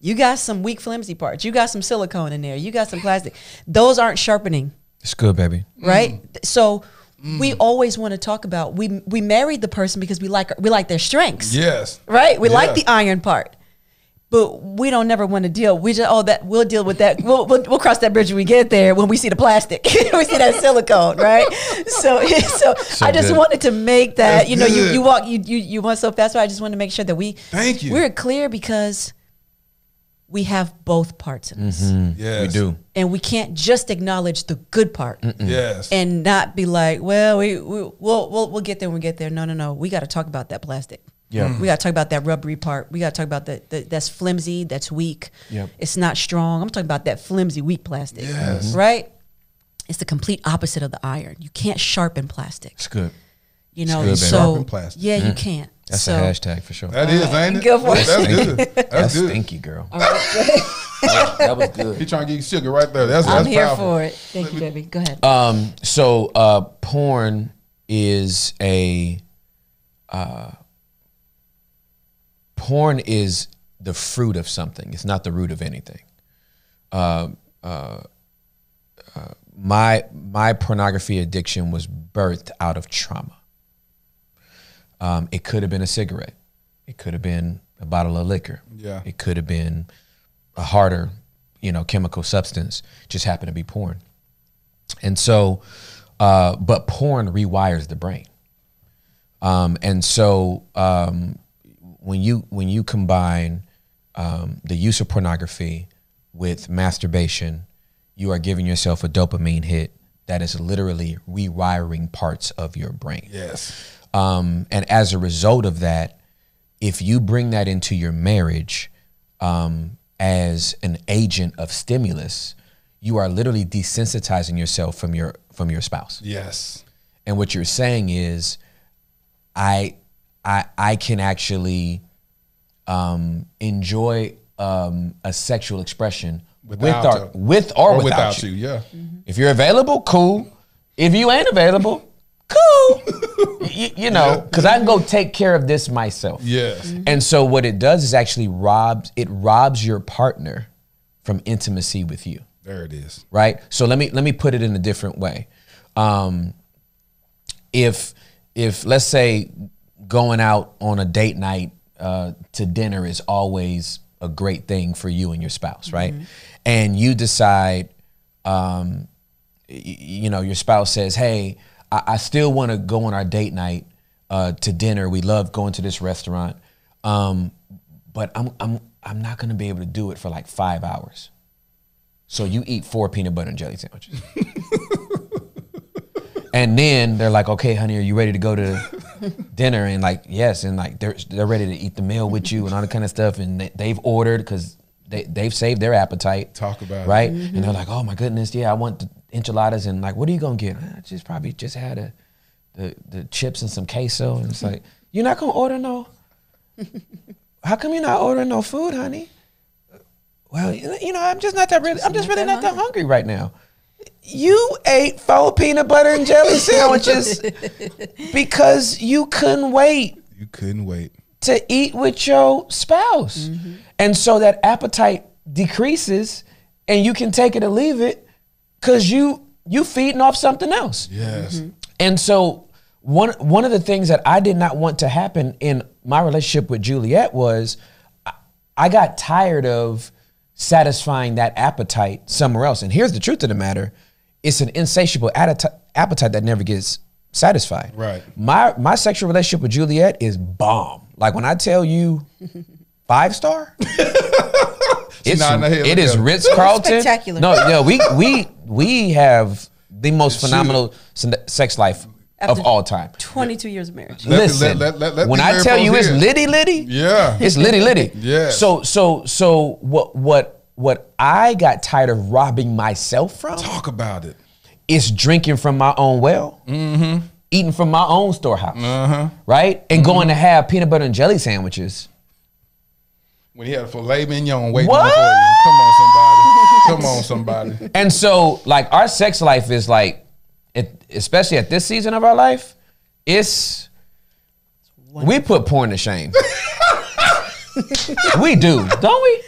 You got some weak, flimsy parts. You got some silicone in there. You got some plastic. Those aren't sharpening. It's good, baby. Right? So we always want to talk about, we married the person because we like their strengths. Yes. Right? We like the iron part. But we don't never want to deal. We just, we'll deal with that. We'll cross that bridge when we get there, when we see the plastic, we see that silicone, right? So I just wanted to make that, that's, you know, you went so fast, but I just want to make sure that we're clear, because we have both parts in us. Yes. We do. And we can't just acknowledge the good part. Yes. And not be like, well, we'll get there when we get there. No. We got to talk about that plastic. We got to talk about that rubbery part. We got to talk about that that's flimsy, that's weak. It's not strong. I'm talking about that flimsy, weak plastic, right? It's the complete opposite of the iron. You can't sharpen plastic. It's good. You know, good, so plastic. You can't. That's a hashtag for sure. That is, ain't it? Go for it. That's good. That's good. Stinky, girl. That was good. He trying to get sugar right there. I'm here powerful. For it. Thank you, baby. Go ahead. So porn is a... porn is the fruit of something. It's not the root of anything. My pornography addiction was birthed out of trauma. It could have been a cigarette. It could have been a bottle of liquor. Yeah. It could have been a harder, you know, chemical substance. It just happened to be porn. And so, but porn rewires the brain. When you combine the use of pornography with masturbation, you are giving yourself a dopamine hit that is literally rewiring parts of your brain. Yes. And as a result of that, if you bring that into your marriage as an agent of stimulus, you are literally desensitizing yourself from your spouse. Yes. And what you're saying is, I can actually enjoy a sexual expression with or without you. Yeah. Mm-hmm. If you're available, cool. If you ain't available, cool. You know, because I can go take care of this myself. Yes. Mm-hmm. And so what it does is actually robs your partner from intimacy with you. There it is. Right. So let me put it in a different way. If let's say going out on a date night to dinner is always a great thing for you and your spouse, right? Mm-hmm. And you decide, you know, your spouse says, hey, I still want to go on our date night to dinner. We love going to this restaurant, but I'm not going to be able to do it for like 5 hours. So you eat 4 peanut butter and jelly sandwiches. And then they're like, okay, honey, are you ready to go to dinner? And like, yes. And like, they're ready to eat the meal with you and all that kind of stuff. And they've ordered because they've saved their appetite. Talk about it. Right? Mm-hmm. And they're like, oh my goodness, yeah, I want the enchiladas. And like, what are you going to get? I probably just had the chips and some queso. And it's like, you're not going to order no? How come you're not ordering no food, honey? Well, you know, I'm just really not that hungry right now. You ate 4 peanut butter and jelly sandwiches because you couldn't wait. You couldn't wait to eat with your spouse. Mm-hmm. And so that appetite decreases and you can take it or leave it because you feeding off something else. Yes. Mm-hmm. And so one of the things that I did not want to happen in my relationship with Juliette was I got tired of satisfying that appetite somewhere else. And here's the truth of the matter. It's an insatiable appetite that never gets satisfied. Right. My sexual relationship with Juliette is bomb. Like when I tell you 5-star, it is Ritz-Carlton. Spectacular. No, we have the most phenomenal sex life of all time. 22 years of marriage. Listen, when I tell you it's litty. Yeah. It's litty. Yeah. So what I got tired of robbing myself from. Talk about it. It's drinking from my own well. Mm-hmm. Eating from my own storehouse. Uh-huh. Right? And going to have peanut butter and jelly sandwiches. When he had a filet mignon waiting before you. Come on, somebody. And so, like, our sex life is like, especially at this season of our life, we put porn to shame. We do, don't we?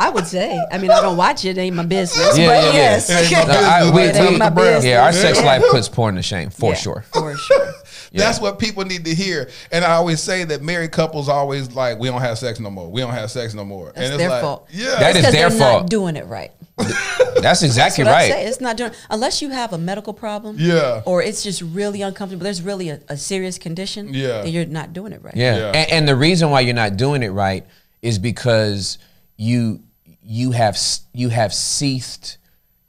I would say. I mean, I don't watch it. It ain't my business. Yeah, but yes. It ain't my business. Yeah, our sex life puts porn to shame, for sure. For sure. Yeah. That's what people need to hear. And I always say that married couples always like, we don't have sex no more. We don't have sex no more. That's and it's their like, fault. Yeah. That is their fault. They're not doing it right. That's exactly right. It's not doing, unless you have a medical problem. Yeah. Or it's just really uncomfortable. There's really a serious condition. Yeah. That you're not doing it right. Yeah. And the reason why you're not doing it right is because you have ceased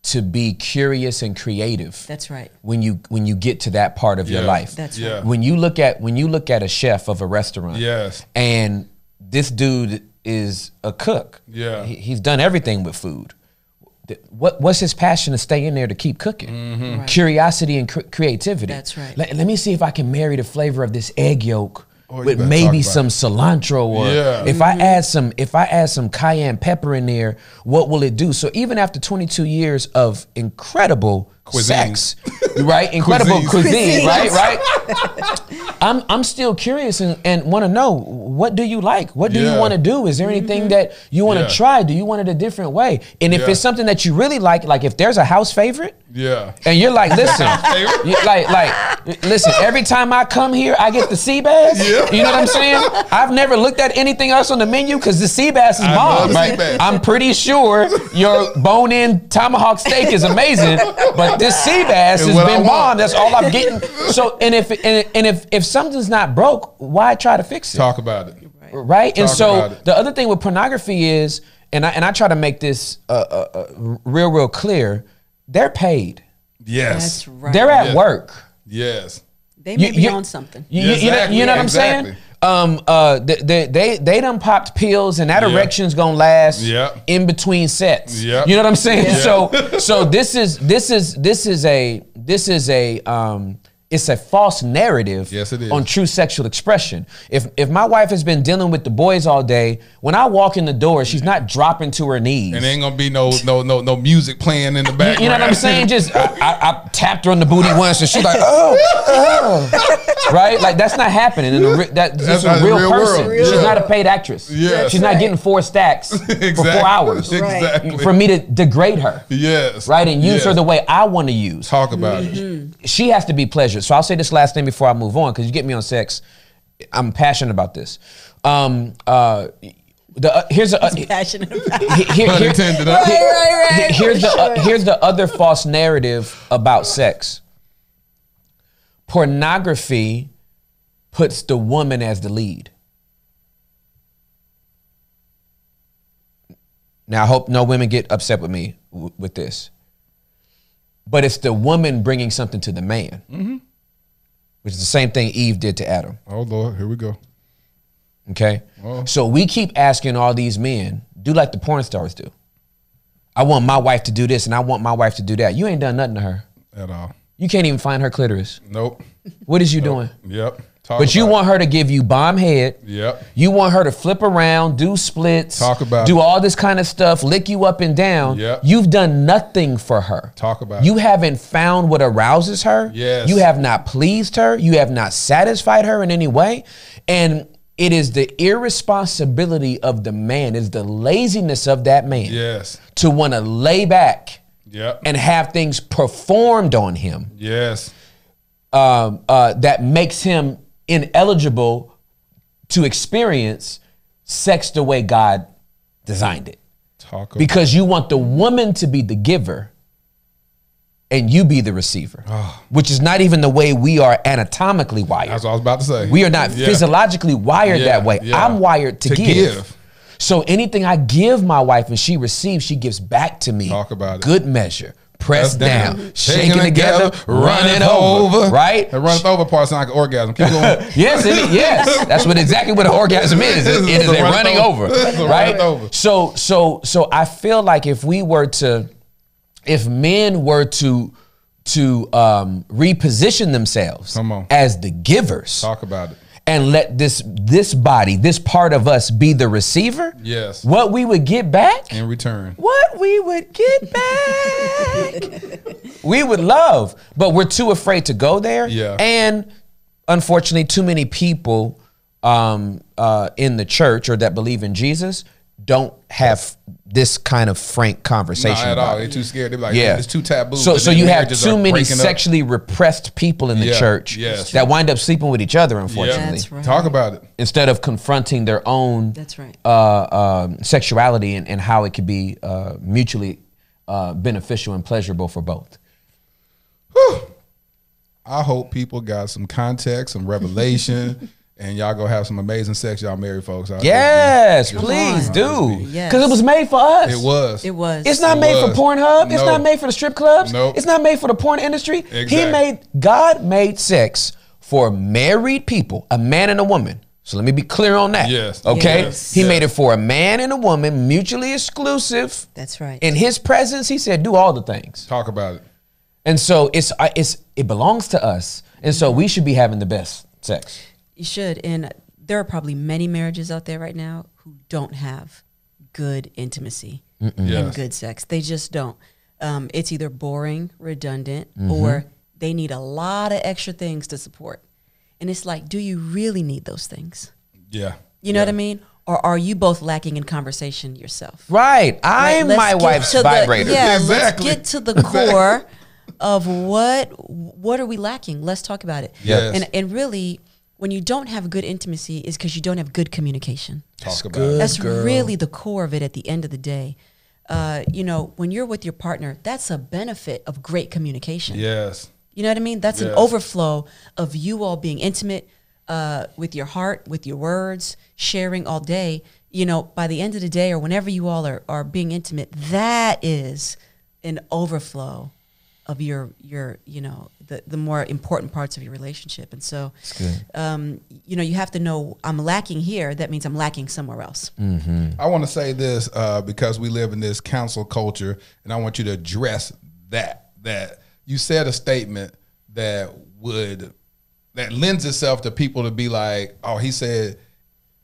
to be curious and creative. That's right. When you get to that part of your life. That's right. When you look at a chef of a restaurant. Yes. And this dude is a cook. Yeah. He's done everything with food. What's his passion to stay in there to keep cooking? Mm-hmm. Right. Curiosity and creativity. That's right. Let me see if I can marry the flavor of this egg yolk with maybe some cilantro, or if I add some cayenne pepper in there, what will it do? So even after 22 years of incredible sex, right? Incredible cuisine, right? I'm still curious and want to know, what do you like? What do you want to do? Is there anything that you want to try? Do you want it a different way? And if it's something that you really like if there's a house favorite, and you're like, listen, listen, every time I come here, I get the sea bass. Yeah. You know what I'm saying? I've never looked at anything else on the menu because the sea bass is bomb. Right? I'm pretty sure your bone-in tomahawk steak is amazing, but this sea bass has been bomb. That's all I'm getting. So, and if something's not broke, why try to fix it? Talk about it. Right? And so the other thing with pornography is, and I try to make this real clear, they're paid. Yes. That's right. They're at work. Yes. They may be on something. You know what I'm saying? They done popped pills, and that erection's gonna last in between sets. You know what I'm saying? So this is it's a false narrative on true sexual expression. If my wife has been dealing with the boys all day, when I walk in the door, she's not dropping to her knees. And there ain't gonna be no music playing in the background. You know what I'm saying? Just I tapped her on the booty once, and she's like, oh. Right? Like, that's not happening. In the, that's a real person. Real. She's not a paid actress. She's not getting 4 stacks for 4 hours. For me to degrade her. Right? And use her the way I want to use. Talk about it. She has to be pleasured. So I'll say this last thing before I move on, because you get me on sex. I'm passionate about this. Here's the other false narrative about sex. Pornography puts the woman as the lead. Now, I hope no women get upset with me with this. But it's the woman bringing something to the man, which is the same thing Eve did to Adam. Oh, Lord, here we go. Okay? Oh. So we keep asking all these men, do like the porn stars do. I want my wife to do this, and I want my wife to do that. You ain't done nothing to her. At all. You can't even find her clitoris. Nope. What is you doing? Yep. Talk but you want her to give you bomb head. Yep. You want her to flip around, do splits, do all this kind of stuff, lick you up and down. Yep. You've done nothing for her. Talk about you haven't found what arouses her. Yes. You have not pleased her. You have not satisfied her in any way. And it is the irresponsibility of the man, is the laziness of that man to want to lay back and have things performed on him. That makes him ineligible to experience sex the way God designed it. Because you want the woman to be the giver and you be the receiver, which is not even the way we are anatomically wired. That's what I was about to say. We are not physiologically wired that way. I'm wired to give. So anything I give my wife and she receives, she gives back to me. Talk about it. Good measure. Pressed down, shaking together, running over. Right? The running over part sounds like an orgasm. Keep going. Yes. That's exactly what an orgasm is. It is a running over. Right? So I feel like if we were to, if men were to reposition themselves as the givers. Talk about it. And let this body, this part of us, be the receiver. Yes. What we would get back in return. What we would get back. We would love, but we're too afraid to go there. Yeah. And unfortunately, too many people in the church or that believe in Jesus don't have this kind of frank conversation. Not at all. They're too scared. They're like, it's too taboo. So you have too many sexually repressed people in the church that wind up sleeping with each other, unfortunately. Yeah, that's right. Talk about it. Instead of confronting their own sexuality and how it could be mutually beneficial and pleasurable for both. Whew. I hope people got some context, some revelation. And y'all go have some amazing sex, y'all married folks. Yes, please do. Because it was made for us. It was. It's not made for Pornhub. It's not made for the strip clubs. It's not made for the porn industry. God made sex for married people, a man and a woman. So let me be clear on that. Okay? He made it for a man and a woman, mutually exclusive. That's right. In his presence, he said, do all the things. Talk about it. And so it belongs to us. And so we should be having the best sex. You should, and there are probably many marriages out there right now who don't have good intimacy and good sex. They just don't. It's either boring, redundant, or they need a lot of extra things to support. And it's like, do you really need those things? You know what I mean? Or are you both lacking in conversation yourself? Right. I'm my wife's vibrator. Let's get to the core of what are we lacking? Let's talk about it. And really, when you don't have good intimacy is because you don't have good communication. That's really the core of it at the end of the day. You know, when you're with your partner, that's a benefit of great communication. You know what I mean? That's an overflow of you all being intimate with your heart, with your words, sharing all day. You know, by the end of the day or whenever you all are being intimate, that is an overflow of the more important parts of your relationship. And so, you have to know I'm lacking here. That means I'm lacking somewhere else. Mm-hmm. I want to say this because we live in this council culture, and I want you to address that you said a statement that lends itself to people to be like, oh, he said,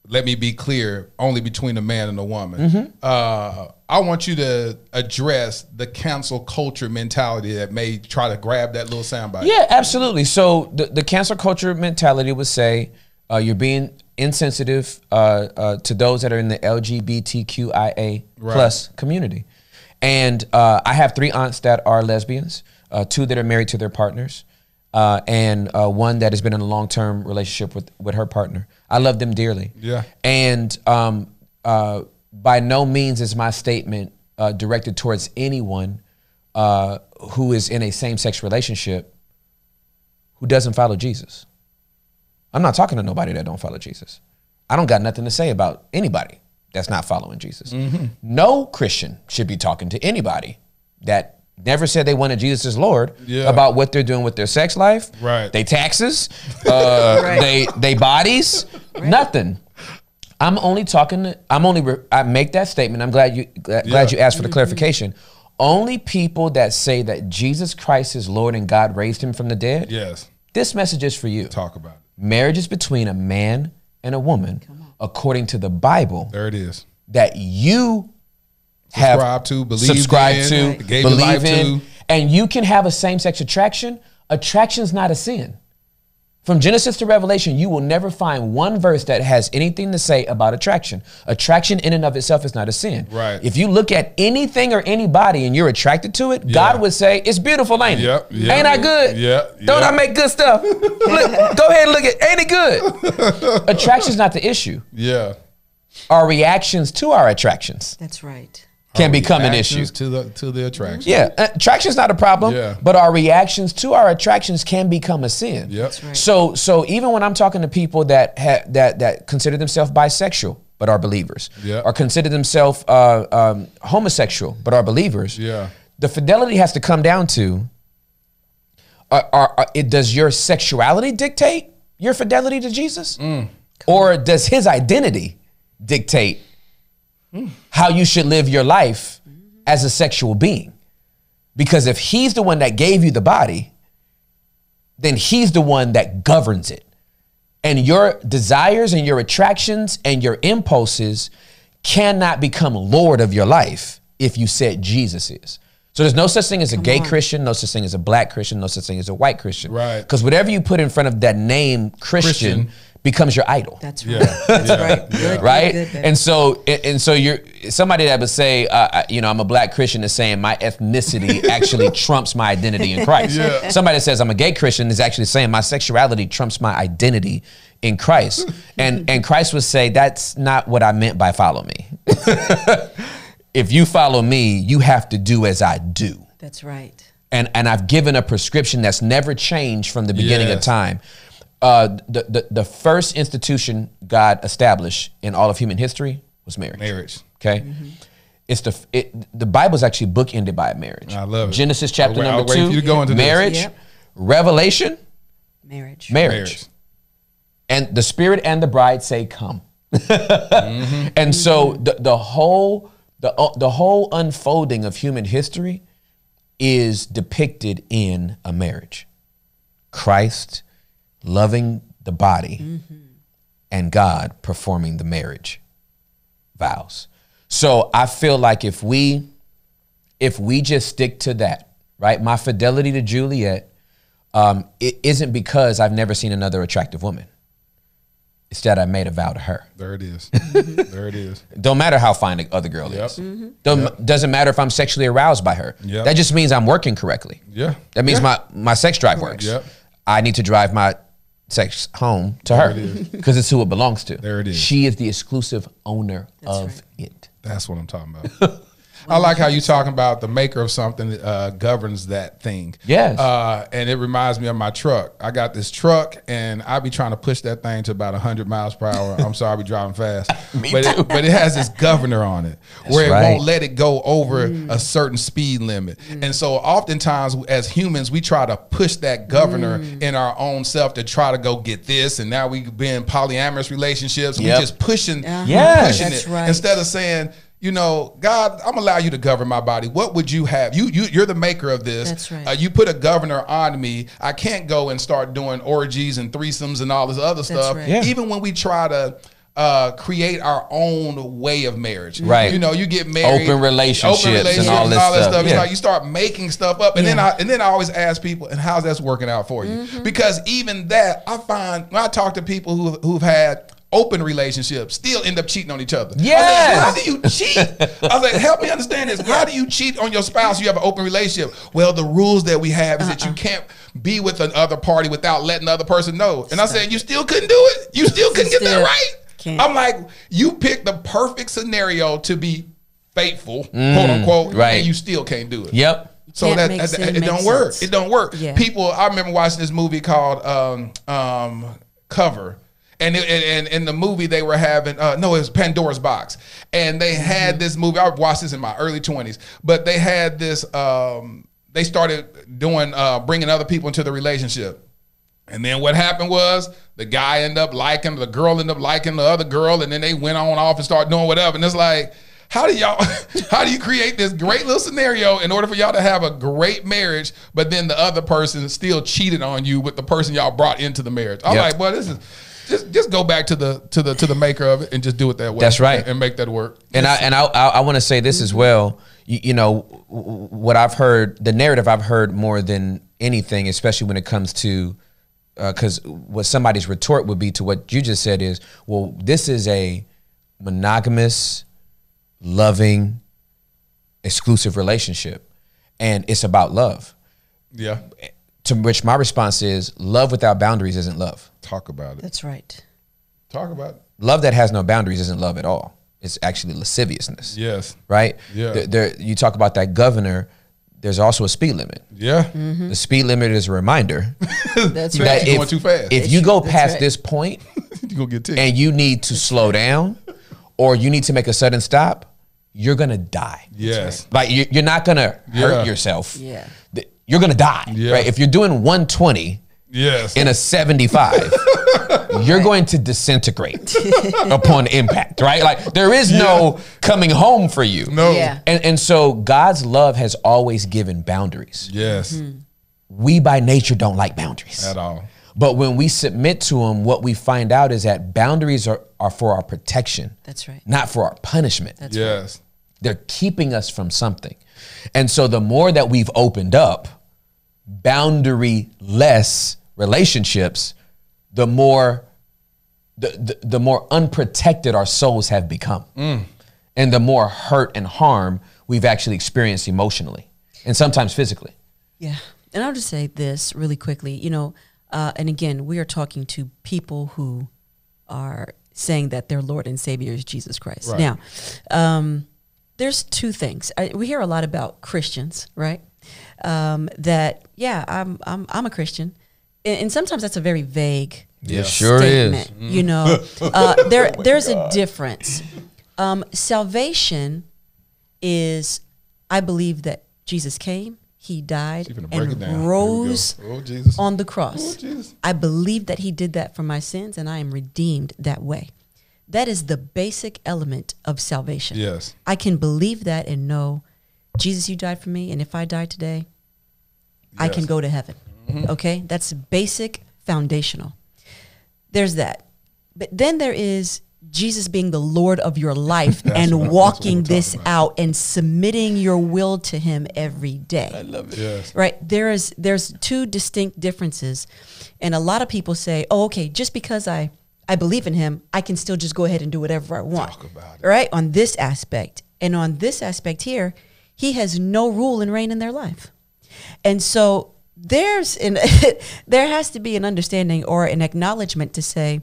let me be clear, only between a man and a woman. Mm-hmm. I want you to address the cancel culture mentality that may try to grab that little soundbite. Yeah, absolutely. So the cancel culture mentality would say you're being insensitive to those that are in the LGBTQIA plus community. And I have 3 aunts that are lesbians, 2 that are married to their partners, and 1 that has been in a long-term relationship with her partner. I love them dearly. Yeah. And by no means is my statement directed towards anyone who is in a same-sex relationship who doesn't follow Jesus. I'm not talking to nobody that don't follow Jesus. I don't got nothing to say about anybody that's not following Jesus. Mm-hmm. No Christian should be talking to anybody that never said they wanted Jesus as Lord about what they're doing with their sex life, they taxes, they bodies, nothing. I make that statement. I'm glad you asked for the clarification. Only people that say that Jesus Christ is Lord and God raised him from the dead. Yes. This message is for you. Talk about it. Marriage is between a man and a woman, according to the Bible. There it is. That you subscribe to, believe in, and you can have a same-sex attraction. Attraction's not a sin. From Genesis to Revelation, you will never find one verse that has anything to say about attraction. Attraction in and of itself is not a sin. Right. If you look at anything or anybody and you're attracted to it, God would say, it's beautiful, ain't it? Ain't I good? Don't I make good stuff? Go ahead and look at, ain't it good? Attraction's not the issue. Yeah. Our reactions to our attractions. That's right. Can become an issue to the attraction. Yeah, attraction's not a problem, but our reactions to our attractions can become a sin. Yep. That's right. So even when I'm talking to people that consider themselves bisexual but are believers, or consider themselves homosexual but are believers, the fidelity has to come down to: does your sexuality dictate your fidelity to Jesus, or does his identity dictate how you should live your life as a sexual being? Because if he's the one that gave you the body, then he's the one that governs it. And your desires and your attractions and your impulses cannot become Lord of your life if you said Jesus is. So there's no such thing as a gay Christian, no such thing as a black Christian, no such thing as a white Christian. Right. Because whatever you put in front of that name Christian becomes your idol. That's right. That's right. Good, right. Good, and so you're somebody that would say, I'm a black Christian is saying my ethnicity actually trumps my identity in Christ. Yeah. Somebody that says I'm a gay Christian is actually saying my sexuality trumps my identity in Christ. And Christ would say, that's not what I meant by follow me. If you follow me, you have to do as I do. That's right. And I've given a prescription that's never changed from the beginning of time. The first institution God established in all of human history was marriage. Marriage. Okay. Mm-hmm. The Bible is actually bookended by marriage. I love it. Genesis chapter number 2. You go into marriage. Yep. Revelation. Marriage. Marriage. And the Spirit and the bride say, come. Mm-hmm. And so the whole unfolding of human history is depicted in a marriage. Christ loving the body and God performing the marriage vows. So I feel like if we just stick to that, right? My fidelity to Juliette, it isn't because I've never seen another attractive woman. It's that I made a vow to her. There it is. There it is. Don't matter how fine the other girl is. Doesn't matter if I'm sexually aroused by her. Yep. That just means I'm working correctly. Yeah. That means my sex drive works. Yep. I need to drive my sex home to her because it's who it belongs to. There it is. She is the exclusive owner of it. That's what I'm talking about. I like how you're talking about the maker of something governs that thing. Yes. And it reminds me of my truck. I got this truck, and I be trying to push that thing to about 100 miles per hour. I'm sorry, I be driving fast. But it has this governor on it where it won't let it go over a certain speed limit. And so oftentimes as humans, we try to push that governor in our own self to try to go get this. And now we've been polyamorous relationships. Yep. We just pushing, pushing it instead of saying, you know, God, I'm allow you to govern my body. What would you have? You're the maker of this. That's right. You put a governor on me. I can't go and start doing orgies and threesomes and all this other stuff. Right. Yeah. Even when we try to create our own way of marriage. Right. You know, you get married. Open relationships and all this stuff. Yeah. It's like you start making stuff up. And then I always ask people, and how's that's working out for you? Because even that, I find, when I talk to people who've had open relationships, still end up cheating on each other. Yeah. Like, how do you cheat? I was like, help me understand this. How do you cheat on your spouse? You have an open relationship. Well, the rules that we have is that you can't be with another party without letting the other person know. And I said, you still couldn't do it? You still couldn't get that right? Can't. I'm like, you picked the perfect scenario to be faithful, quote unquote, and you still can't do it. Yep. So that it don't work. It don't work. Yeah. People, I remember watching this movie called Cover. And in the movie they were having, no, it was Pandora's Box. And they had this movie, I watched this in my early 20s, but they had this, they started doing, bringing other people into the relationship. And then what happened was the guy ended up liking, the girl ended up liking the other girl, and then they went on off and started doing whatever. And it's like, how do you create this great little scenario in order for y'all to have a great marriage, but then the other person still cheated on you with the person y'all brought into the marriage? I'm like, well, this is... Just go back to the maker of it and just do it that way. That's right, and make that work. And I want to say this as well. You know what I've heard, the narrative I've heard more than anything, especially when it comes to, because what somebody's retort would be to what you just said is, well, this is a monogamous, loving, exclusive relationship, and it's about love. Yeah. To which my response is, love without boundaries isn't love. Talk about it. That's right. Talk about it. Love that has no boundaries isn't love at all. It's actually lasciviousness. Yes. Right? Yeah. You talk about that governor, there's also a speed limit. Yeah. Mm-hmm. The speed limit is a reminder. That's right. That you're going too fast. If you go past this point you gonna get ticked, and you need to slow down or you need to make a sudden stop, you're going to die. Yes. Right. Like you're not going to hurt yourself. Yeah. You're going to die, right? If you're doing 120 in a 75, you're going to disintegrate upon impact, right? Like there is no coming home for you. No. Yeah. And so God's love has always given boundaries. Yes. Mm-hmm. We by nature don't like boundaries. At all. But when we submit to him, what we find out is that boundaries are for our protection. That's right. Not for our punishment. That's right. They're keeping us from something. And so the more that we've opened up boundary-less relationships, the more unprotected our souls have become. And the more hurt and harm we've actually experienced emotionally and sometimes physically. Yeah. And I'll just say this really quickly, you know, and again, we are talking to people who are saying that their Lord and Savior is Jesus Christ. Right. Now, there's two things. We hear a lot about Christians, right? That, yeah, I'm a Christian. And sometimes that's a very vague statement. Sure is. You know, there's a difference. Salvation is, I believe that Jesus came, he died, and rose on the cross. Oh, I believe that he did that for my sins, and I am redeemed that way. That is the basic element of salvation. Yes. I can believe that and know, Jesus, you died for me, and if I die today, I can go to heaven. Okay? That's basic, foundational. There's that. But then there is Jesus being the Lord of your life and walking this out and submitting your will to him every day. I love it. Yes. Right? There's two distinct differences. And a lot of people say, oh, okay, just because I believe in him, I can still just go ahead and do whatever I want. Talk about it. Right? On this aspect. And on this aspect here, he has no rule and reign in their life. And so there has to be an understanding or an acknowledgement to say,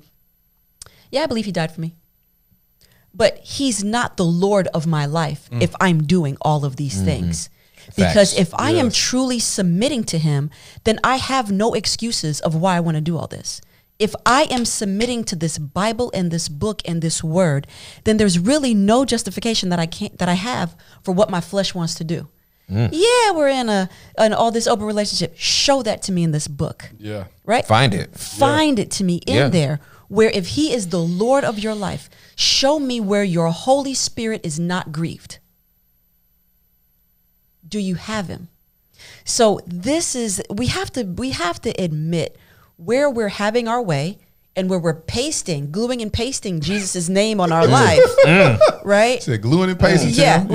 yeah, I believe he died for me. But he's not the Lord of my life if I'm doing all of these things. Because if I am truly submitting to him, then I have no excuses of why I want to do all this. If I am submitting to this Bible and this book and this word, then there's really no justification that I can't, that I have for what my flesh wants to do. Yeah, we're in an all this open relationship. Show that to me in this book. Yeah. Right? Find it. Find it to me in there. Where if he is the Lord of your life, show me where your Holy Spirit is not grieved. Do you have him? So this is, we have to admit where we're having our way and where we're gluing and pasting Jesus' name on our life, right? You said gluing and pasting. Yeah, I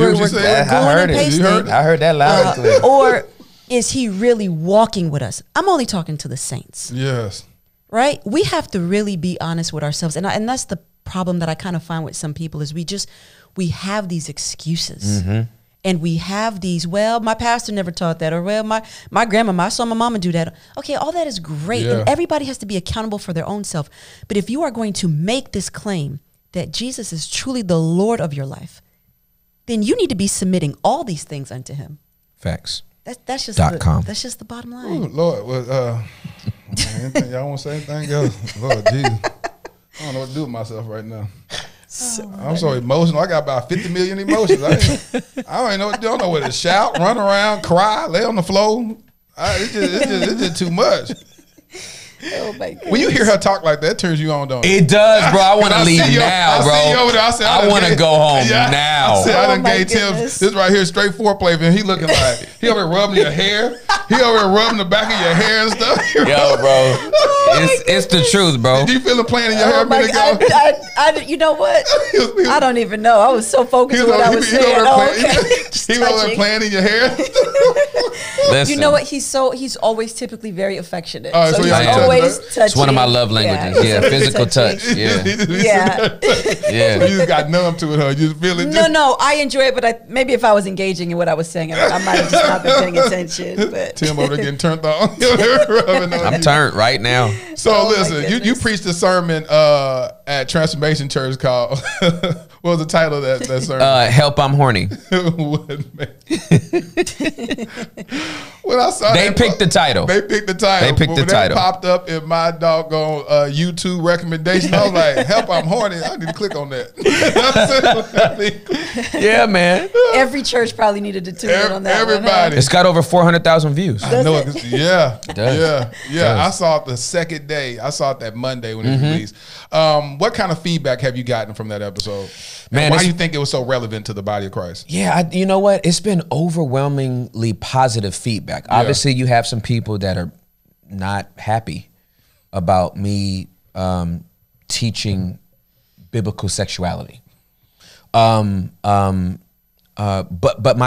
heard that loud and clear. Or is he really walking with us? I'm only talking to the saints. Yes. Right? We have to really be honest with ourselves. And that's the problem that I kind of find with some people is we have these excuses. And we have these, well, my pastor never taught that, or well, my grandmama, I saw my mama do that. Okay, all that is great. Yeah. And everybody has to be accountable for their own self. But if you are going to make this claim that Jesus is truly the Lord of your life, then you need to be submitting all these things unto him. Facts. That's just the bottom line. Ooh, Lord, well, y'all want to say anything else? Lord, Jesus. I don't know what to do with myself right now. So I'm so emotional. I got about 50 million emotions. I don't know whether to shout, run around, cry, lay on the floor. It's just too much. Oh my goodness. When you hear her talk like that, it turns you on, don't it? It does, bro. I want to leave now, bro. I want to go home now. I done gave Tim this right here, straight foreplay. And he looking like, he over rubbing your hair. He over rubbing the back of your hair and stuff. Yo, bro. It's the truth, bro. Did you feel the plan in your hair a minute ago? You know what? I don't even know. I was so focused on what I was saying. He was over playing in your hair. Listen. You know what? He's always typically very affectionate. So he's always touching. It's one of my love languages. Yeah, physical touch. Yeah. Yeah. So you just got numb to it, huh? You just feel it. No, I enjoy it, but maybe if I was engaging in what I was saying, I might have just not been paying attention. But Tim over there getting turned on. I'm turned right now. So listen, you preached a sermon at Transformation Church called, what was the title of that sermon? Help, I'm Horny. When I saw they picked the title. They picked the title. They picked the title. Popped up in my doggone YouTube recommendation. I was like, help, I'm horny. I need to click on that. Yeah, man. Every church probably needed to tune in on that. Everybody. It's got over 400,000 views. I know it. Yeah. It does. Yeah. I saw it the second day. I saw it that Monday when it released. What kind of feedback have you gotten from that episode? Man, why do you think it was so relevant to the body of Christ? Yeah, you know what? It's been overwhelmingly positive feedback. Yeah. Obviously, you have some people that are not happy about me teaching biblical sexuality. But my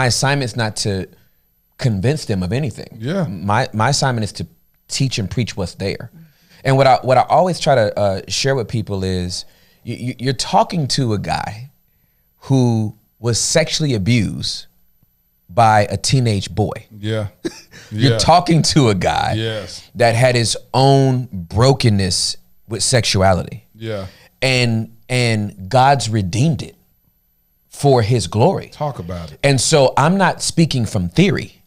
assignment's not to convince them of anything. Yeah. My assignment is to teach and preach what's there. And what I always try to share with people is you're talking to a guy who was sexually abused by a teenage boy. Yeah. You're talking to a guy that had his own brokenness with sexuality. Yeah. And God's redeemed it for his glory. Talk about it. And so I'm not speaking from theory.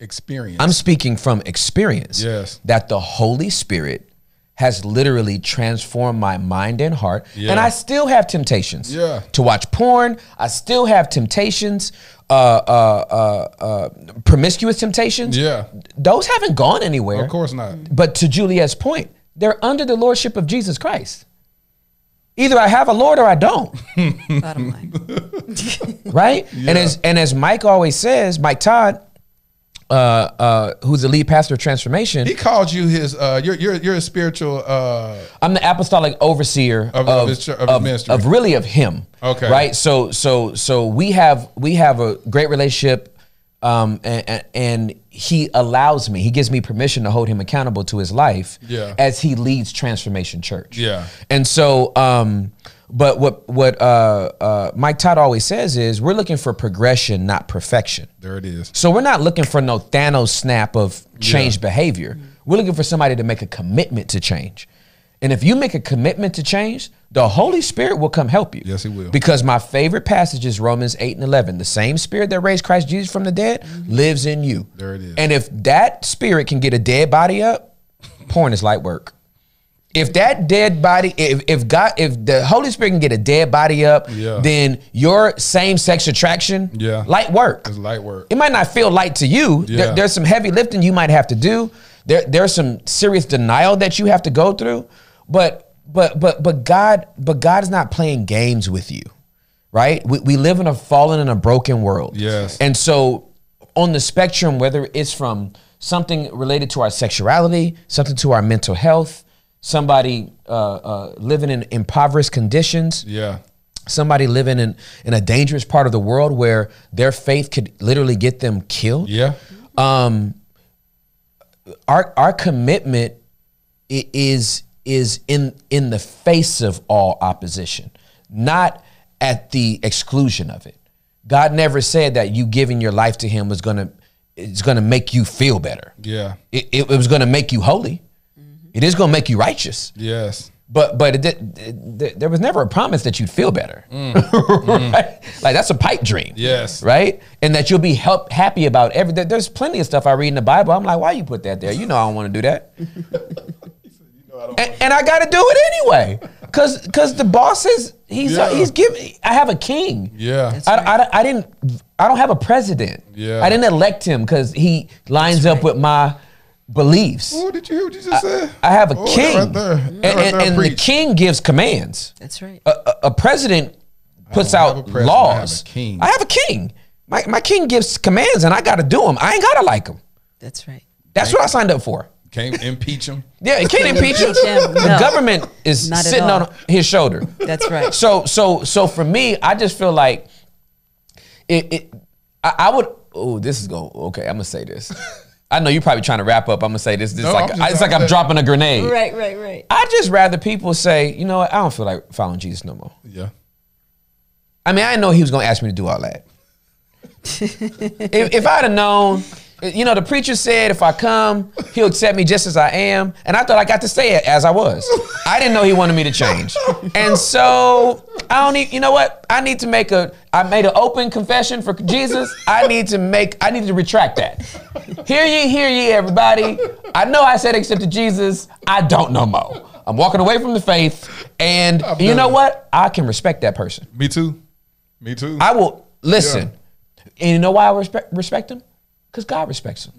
Experience. I'm speaking from experience. Yes. That the Holy Spirit has literally transformed my mind and heart. Yeah. And I still have temptations to watch porn. I still have temptations, promiscuous temptations. Yeah. Those haven't gone anywhere. Of course not. But to Juliette's point, they're under the lordship of Jesus Christ. Either I have a Lord or I don't. Bottom line. Right? Yeah. And as Mike always says, Mike Todd, who's the lead pastor of Transformation. He called you his, you're a spiritual. I'm the apostolic overseer of his ministry. Of him. Okay. Right. So we have a great relationship. And he allows me, he gives me permission to hold him accountable to his life as he leads Transformation Church. Yeah. And so, but what Mike Todd always says is we're looking for progression, not perfection. There it is. So we're not looking for no Thanos snap of change behavior. We're looking for somebody to make a commitment to change. And if you make a commitment to change, the Holy Spirit will come help you. Yes, he will. Because my favorite passage is Romans 8:11. The same spirit that raised Christ Jesus from the dead lives in you. There it is. And if that spirit can get a dead body up, porn is light work. If that dead body, if the Holy Spirit can get a dead body up, then your same-sex attraction, light work. It's light work. It might not feel light to you. Yeah. There's some heavy lifting you might have to do. There's some serious denial that you have to go through. But God is not playing games with you, right? We live in a fallen and a broken world. Yes. And so on the spectrum, whether it's from something related to our sexuality, something to our mental health, somebody living in impoverished conditions. Yeah. Somebody living in a dangerous part of the world where their faith could literally get them killed. Yeah. Our commitment is in the face of all opposition, not at the exclusion of it. God never said that you giving your life to him was gonna, it's gonna make you feel better. Yeah. It was gonna make you holy. It is going to make you righteous. Yes. But there was never a promise that you'd feel better. Right? Like, that's a pipe dream. Yes. Right? And that you'll be happy about everything. There's plenty of stuff I read in the Bible. I'm like, why you put that there? You know I don't want to do that. And I got to do it anyway. Because the boss says, he's giving, I have a king. Yeah. I don't have a president. Yeah. I didn't elect him because he lines up with my beliefs. Oh, did you hear what you just said? I have a king, right there. And the king gives commands. That's right. A president puts out laws. I have a king. My king gives commands, and I got to do them. I ain't got to like them. That's right. That's what I signed up for. Can't impeach him. Yeah, you can't impeach him. The government is sitting on his shoulder. That's right. So for me, I just feel like I would. Oh, this is going. Okay, I'm gonna say this. I know you're probably trying to wrap up. I'm gonna say this. It's like I'm dropping a grenade. Right. I just rather people say, you know what? I don't feel like following Jesus no more. Yeah. I mean, I didn't know he was gonna ask me to do all that. if I'd have known, you know, the preacher said, if I come, he'll accept me just as I am. And I thought I got to stay as I was. I didn't know he wanted me to change. And so I don't need, you know what? I need to make I made an open confession for Jesus. I need to retract that. Hear ye, everybody. I know I said accepted Jesus. I don't know more. I'm walking away from the faith. And you know what? I can respect that person. Me too. Me too. I will listen. Yeah. And you know why I respect him? Because God respects him.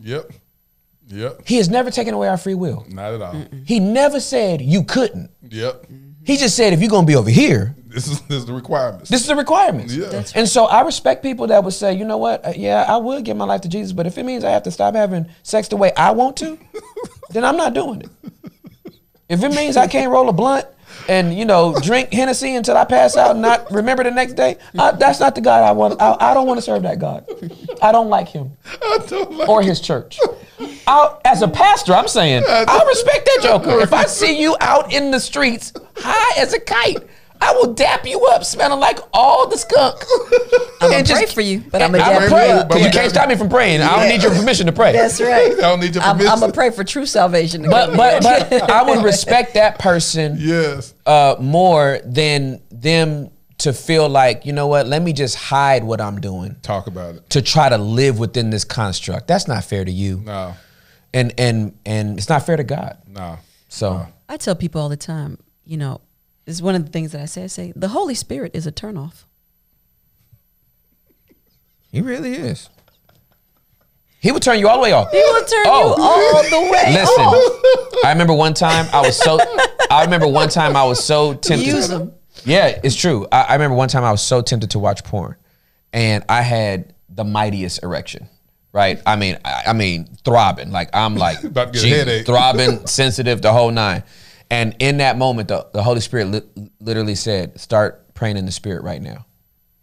Yep. He has never taken away our free will. Not at all. He never said you couldn't. Yep. He just said, if you're going to be over here, this is the requirements. This is the requirements. Yeah. Right. And so I respect people that would say, you know what? Yeah, I would give my life to Jesus, but if it means I have to stop having sex the way I want to, then I'm not doing it. If it means I can't roll a blunt and, you know, drink Hennessy until I pass out and not remember the next day, that's not the God I want. I don't want to serve that God. I don't like him. I don't like or his church. As a pastor, I'm saying, I respect that joker. If I see you out in the streets high as a kite, I will dap you up smelling like all the skunk. I'm going to pray for you, but I'm going to pray. Because you can't stop me from praying. I don't need your permission to pray. That's right. I don't need your permission. I'm going to pray for true salvation. But I would respect that person more than them to feel like, you know what, let me just hide what I'm doing. Talk about it. To try to live within this construct. That's not fair to you. No. And it's not fair to God. No. So. No. I tell people all the time, you know, this is one of the things that I say, the Holy Spirit is a turnoff. He really is. He will turn you all the way off. He will turn you all the way off. Listen, I remember one time I was so tempted. Use him. Yeah, it's true. I remember one time I was so tempted to watch porn, and I had the mightiest erection. Right? I mean, throbbing. Like, I'm like, about to get a headache. Throbbing, sensitive, the whole nine. And in that moment, the Holy Spirit literally said, "Start praying in the Spirit right now."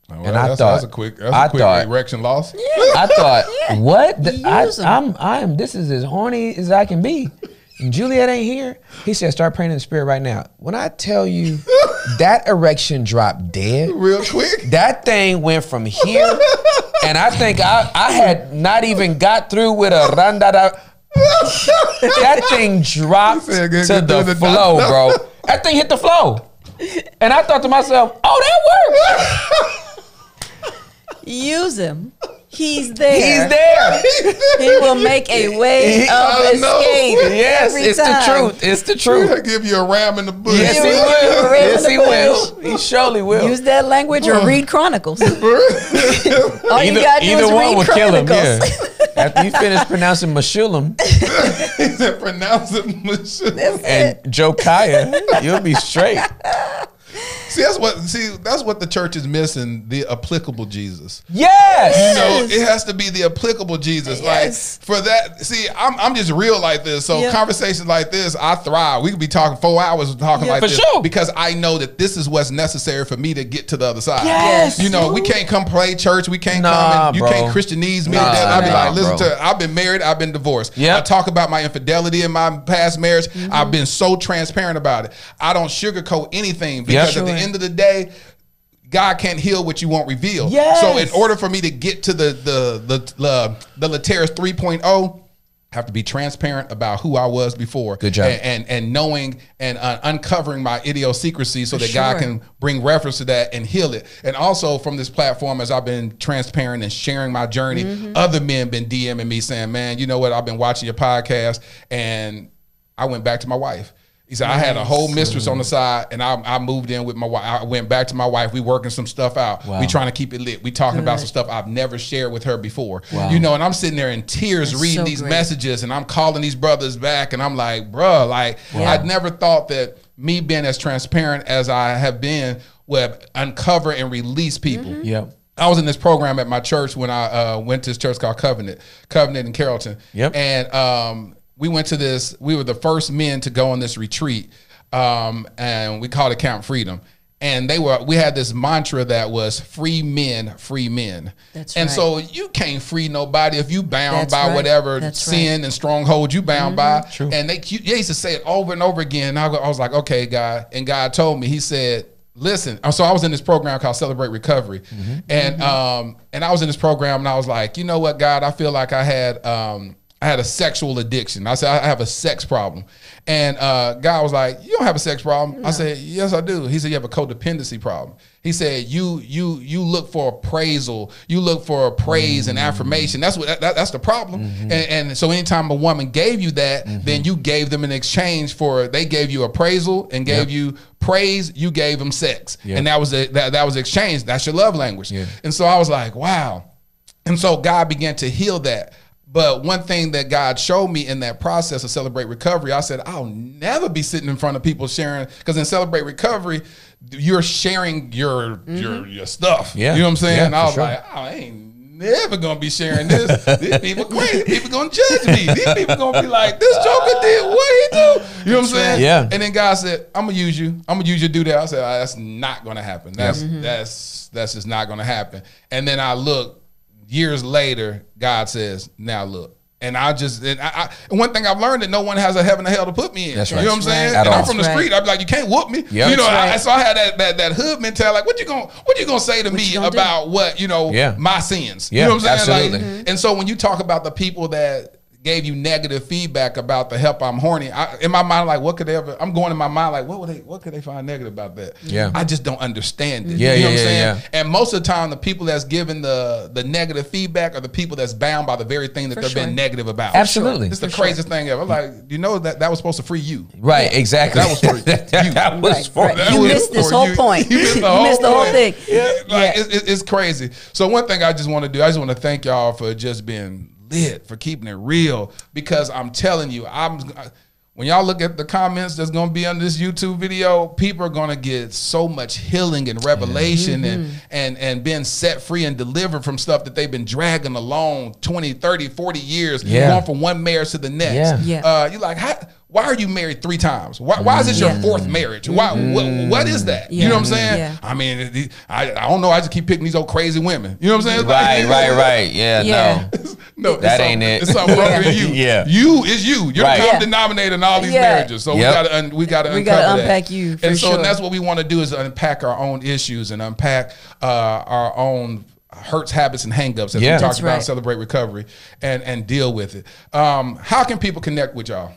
Oh, well, and that's a quick erection loss. Yeah. I thought, what? This is as horny as I can be. And Juliette ain't here. He said, "Start praying in the Spirit right now." When I tell you, that erection dropped dead real quick. That thing went from here, and I think I had not even got through with a randada. That thing dropped to the flow, bro. That thing hit the floor. And I thought to myself, oh, that worked. Use him. He's there. He's there. He will make a way of escape. Yes, it's time. The truth. It's the truth. He'll give you a ram in the bush. Yes, he will. Yes, he will. He surely will. Use that language or read Chronicles. All you got to do is read Chronicles. Either one would kill him, yeah. After you finish pronouncing Meshulam, he said pronouncing Meshulam and Jokiah, you'll be straight. See, that's what the church is missing, the applicable Jesus. Yes. You know, it has to be the applicable Jesus. Yes. Like for that, see, I'm just real like this. So conversations like this, I thrive. We could be talking 4 hours talking like this. Sure. Because I know that this is what's necessary for me to get to the other side. Yes. You know, we can't come play church. We can't come and you can't Christianese me to death. I'll be like, listen to, I've been married, I've been divorced. Yep. I talk about my infidelity in my past marriage. I've been so transparent about it. I don't sugarcoat anything because at the end of the day, God can't heal what you won't reveal. Yes. So in order for me to get to the LaTerra's 3.0, I have to be transparent about who I was before. Good job. And knowing and uncovering my idiosyncrasy so that God can bring reference to that and heal it. And also from this platform, as I've been transparent and sharing my journey, other men been DMing me saying, man, you know what? I've been watching your podcast and I went back to my wife. He said, I had a whole mistress on the side and I moved in with my wife. I went back to my wife. We working some stuff out. Wow. We trying to keep it lit. We talking about some stuff I've never shared with her before. Wow. You know, and I'm sitting there in tears reading these messages and I'm calling these brothers back and I'm like, bruh, like I'd never thought that me being as transparent as I have been would uncover and release people. I was in this program at my church when I went to this church called Covenant in Carrollton. And, we went to this, we were the first men to go on this retreat and we called it Camp Freedom. And we had this mantra that was free men, free men. That's right. And so you can't free nobody if you bound by whatever sin and stronghold you bound by. True. And they used to say it over and over again. And I was like, okay, God. And God told me, he said, listen, so I was in this program called Celebrate Recovery. And I was in this program and I was like, you know what, God, I feel like I had a sexual addiction. I said, I have a sex problem. And God was like, you don't have a sex problem. No. I said, yes, I do. He said, you have a codependency problem. He said, you look for appraisal. You look for praise and affirmation. That's that's the problem. And so anytime a woman gave you that, then you gave them in exchange for, they gave you appraisal and gave you praise, you gave them sex. And that was that was exchange. That's your love language. And so I was like, wow. And so God began to heal that. But one thing that God showed me in that process of Celebrate Recovery, I said, I'll never be sitting in front of people sharing, because in Celebrate Recovery, you're sharing your stuff. You know what I'm saying? And I was like, oh, I ain't never going to be sharing this. These people crazy. People going to judge me. These people going to be like, this joker did what he do. You know what I'm saying? And then God said, I'm going to use you. I'm going to use you to do that. I said, oh, that's not going to happen. That's just not going to happen. And then I looked. Years later, God says, now look. And one thing I've learned that no one has a heaven or hell to put me in. You know what I'm saying? And I'm from the street. I'd be like, you can't whoop me. You know, so I had that hood mentality. Like, what you gonna say to me about what, you know, my sins? You know what I'm saying? Absolutely. Like, and so when you talk about the people that gave you negative feedback about the help I'm horny, in my mind, like, what could they ever, I'm going in my mind, like, what could they find negative about that? I just don't understand it. You know what I'm saying? And most of the time, the people that's giving the negative feedback are the people that's bound by the very thing that they've been negative about. Absolutely. It's the craziest thing ever. I'm like, you know, that was supposed to free you. Right, exactly. That was for you. You missed this whole point. You missed the whole thing. It's crazy. So one thing I just want to do, I just want to thank y'all for just being lit, for keeping it real, because I'm telling you, when y'all look at the comments that's gonna be on this YouTube video, people are gonna get so much healing and revelation and being set free and delivered from stuff that they've been dragging along 20, 30, 40 years, going from one marriage to the next. You're like, why are you married 3 times? Why is this your 4th marriage? What is that? You know what I'm saying? I mean, I don't know. I just keep picking these old crazy women. You know what I'm saying? Right, right. No, that ain't it. It's something wrong with you. You is you. You're the common denominator in all these marriages. So we gotta unpack that. You. For and so that's what we want to do, is unpack our own issues and unpack our own hurts, habits, and hangups, as we talked about, Celebrate Recovery, and deal with it. How can people connect with y'all?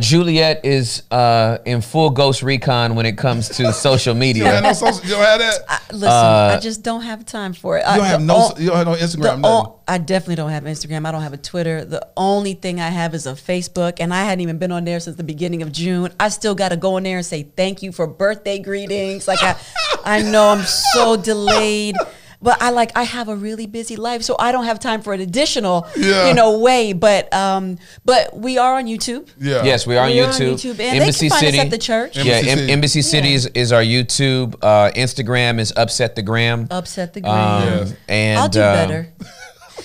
Juliette is in full ghost recon when it comes to social media. You don't have no social, you don't have that? I just don't have time for it. You don't have no Instagram? I definitely don't have Instagram. I don't have a Twitter. The only thing I have is a Facebook, and I hadn't even been on there since the beginning of June. I still got to go in there and say thank you for birthday greetings. Like I know I'm so delayed. But I have a really busy life, so I don't have time for an additional, way. But we are on YouTube. Yeah. Yes, we are on YouTube. And Embassy City. They can find us at the church. Embassy City is our YouTube. Instagram is Upset the Gram. Upset the Gram. And I'll do better.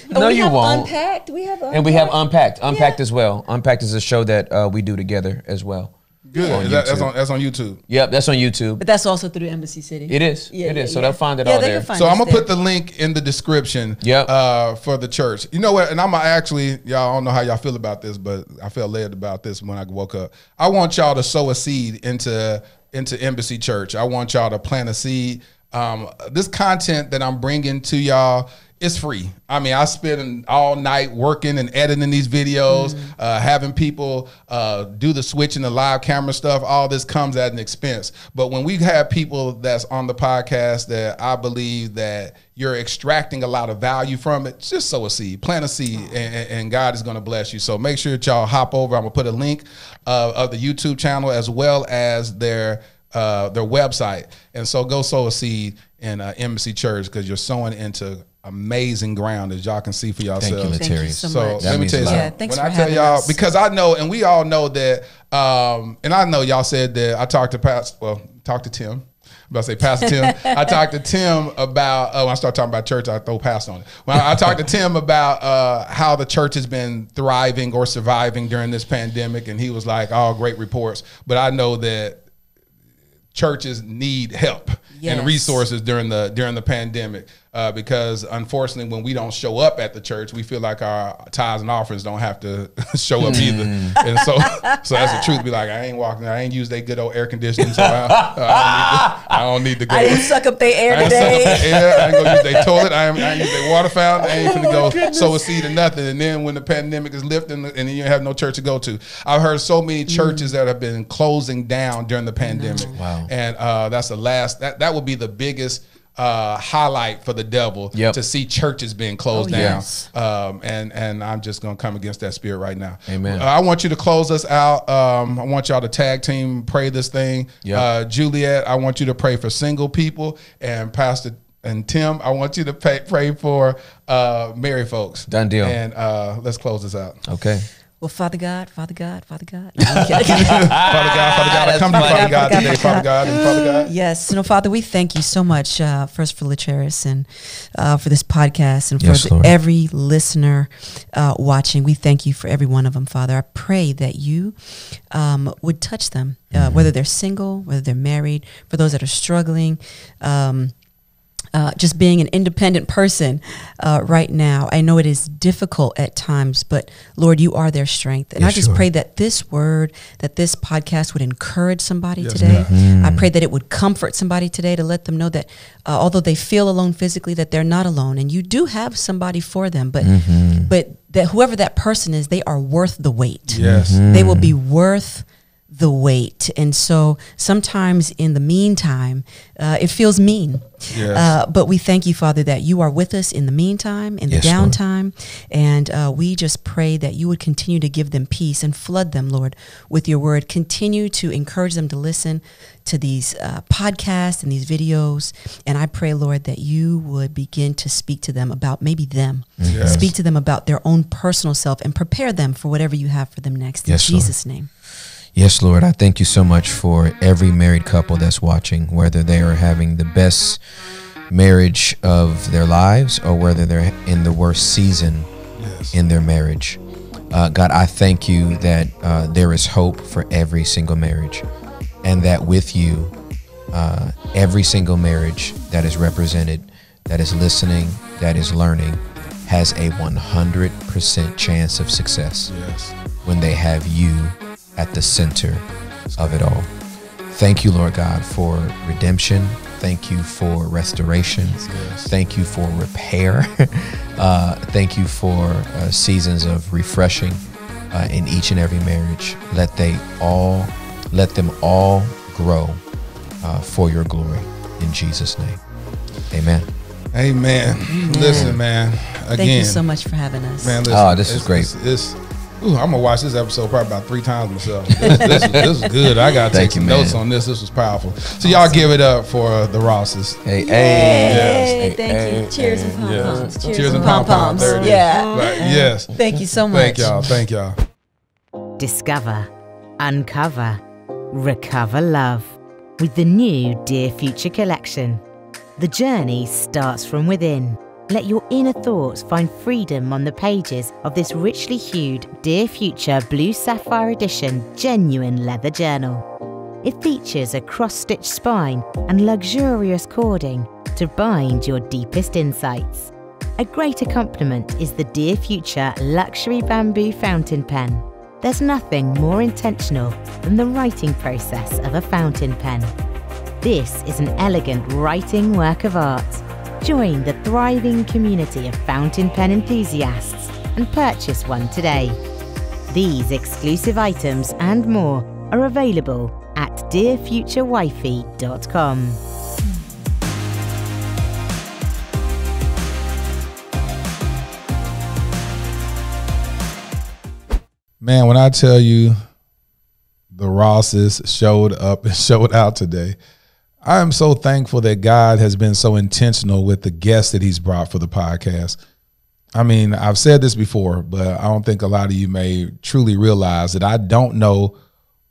No, you won't. Unpacked. We have Unpacked. And we have Unpacked. Unpacked as well. Unpacked is a show that we do together as well. Good. On that's on YouTube. Yep, that's on YouTube. But that's also through Embassy City. It is. Yeah, it is. So they'll find it all there. So I'm gonna put the link in the description. Yep. For the church. You know what? And I'm actually, y'all, I don't know how y'all feel about this, but I felt led about this when I woke up. I want y'all to sow a seed into Embassy Church. I want y'all to plant a seed. This content that I'm bringing to y'all. It's free. I mean, I spend all night working and editing these videos, having people do the switch and the live camera stuff. All this comes at an expense. But when we have people that's on the podcast that I believe that you're extracting a lot of value from it, just sow a seed, plant a seed, and God is going to bless you. So make sure that y'all hop over. I'm going to put a link of the YouTube channel as well as their website. And so go sow a seed in Embassy Church because you're sowing into amazing ground, as y'all can see for yourselves. Thank you so much. Let me tell you something. When I tell y'all, because I know, and we all know that, and I know y'all said that I talked to Tim. I talked to Tim about, when I start talking about church, I throw past on it. When I talked to Tim about how the church has been thriving or surviving during this pandemic, and he was like, oh, great reports. But I know that churches need help and resources during the pandemic because unfortunately when we don't show up at the church, we feel like our tithes and offerings don't have to show up either. And so that's the truth. Be like, I ain't used that good old air conditioning, so I don't need to go. I didn't suck up their air today. I ain't gonna use their toilet. I ain't use their water fountain. I ain't gonna go sow a seed or nothing. And then when the pandemic is lifting and then you have no church to go to. I've heard so many churches that have been closing down during the pandemic. Wow. And that's the last, that would be the biggest highlight for the devil to see churches being closed down. Yes. And I'm just going to come against that spirit right now. Amen. I want you to close us out. I want y'all to tag team, pray this thing. Yep. Juliette, I want you to pray for single people, and Pastor and Tim, I want you to pray for married folks. Done deal. And let's close this out. Okay. Well, Father God. Father God, I come to Father God today, Father God, and Father God. Yes, Father, we thank you so much first for LaTerra and for this podcast and for every listener watching. We thank you for every one of them, Father. I pray that you would touch them, whether they're single, whether they're married, for those that are struggling, just being an independent person right now. I know it is difficult at times, but Lord, you are their strength. And I just pray that this word, that this podcast would encourage somebody today. I pray that it would comfort somebody today to let them know that although they feel alone physically, that they're not alone. And you do have somebody for them, but that whoever that person is, they are worth the wait. Yes. They will be worth the wait. And so sometimes in the meantime, it feels mean. Yes. But we thank you, Father, that you are with us in the meantime, in the downtime. Lord. And we just pray that you would continue to give them peace and flood them, Lord, with your word. Continue to encourage them to listen to these podcasts and these videos. And I pray, Lord, that you would begin to speak to them about maybe them. Yes. Speak to them about their own personal self and prepare them for whatever you have for them next. In Jesus' name. Yes, Lord, I thank you so much for every married couple that's watching, whether they are having the best marriage of their lives or whether they're in the worst season in their marriage. God, I thank you that there is hope for every single marriage, and that with you, every single marriage that is represented, that is listening, that is learning, has a 100% chance of success when they have you at the center of it all. Thank you, Lord God, for redemption. Thank you for restoration. Thank you for repair. Thank you for seasons of refreshing. in each and every marriage. Let them all grow for your glory. In Jesus' name, amen. Amen. Listen, man. Again, thank you so much for having us. Man, listen, this is great. Ooh, I'm gonna watch this episode probably about 3 times myself. This is good. I gotta take some notes on this. This was powerful. So y'all give it up for the Rosses. Hey, yes. Thank you. Cheers and pom-poms. Yes. Cheers and pom-poms. There it is. Yeah. Right. Yes. Thank you so much. Thank y'all. Thank y'all. Discover, uncover, recover love with the new Dear Future collection. The journey starts from within. Let your inner thoughts find freedom on the pages of this richly hued Dear Future Blue Sapphire Edition genuine leather journal. It features a cross-stitched spine and luxurious cording to bind your deepest insights. A great accompaniment is the Dear Future Luxury Bamboo Fountain Pen. There's nothing more intentional than the writing process of a fountain pen. This is an elegant writing work of art. Join the thriving community of fountain pen enthusiasts and purchase one today. These exclusive items and more are available at DearFutureWifey.com. Man, when I tell you the Rosses showed up and showed out today, I am so thankful that God has been so intentional with the guests that he's brought for the podcast. I mean, I've said this before, but I don't think a lot of you may truly realize that I don't know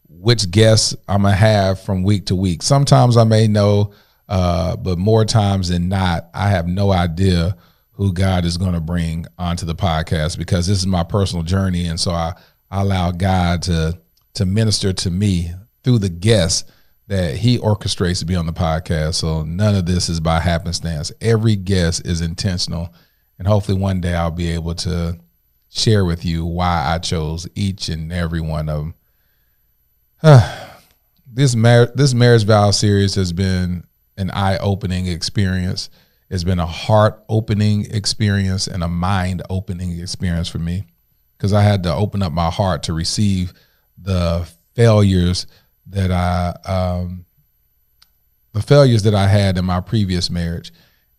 which guests I'm going to have from week to week. Sometimes I may know, but more times than not, I have no idea who God is going to bring onto the podcast, because this is my personal journey. And so I allow God to minister to me through the guests that he orchestrates to be on the podcast. So none of this is by happenstance. Every guest is intentional. And hopefully one day I'll be able to share with you why I chose each and every one of them. This marriage vow series has been an eye-opening experience. It's been a heart-opening experience and a mind-opening experience for me, because I had to open up my heart to receive the failures that I had in my previous marriage,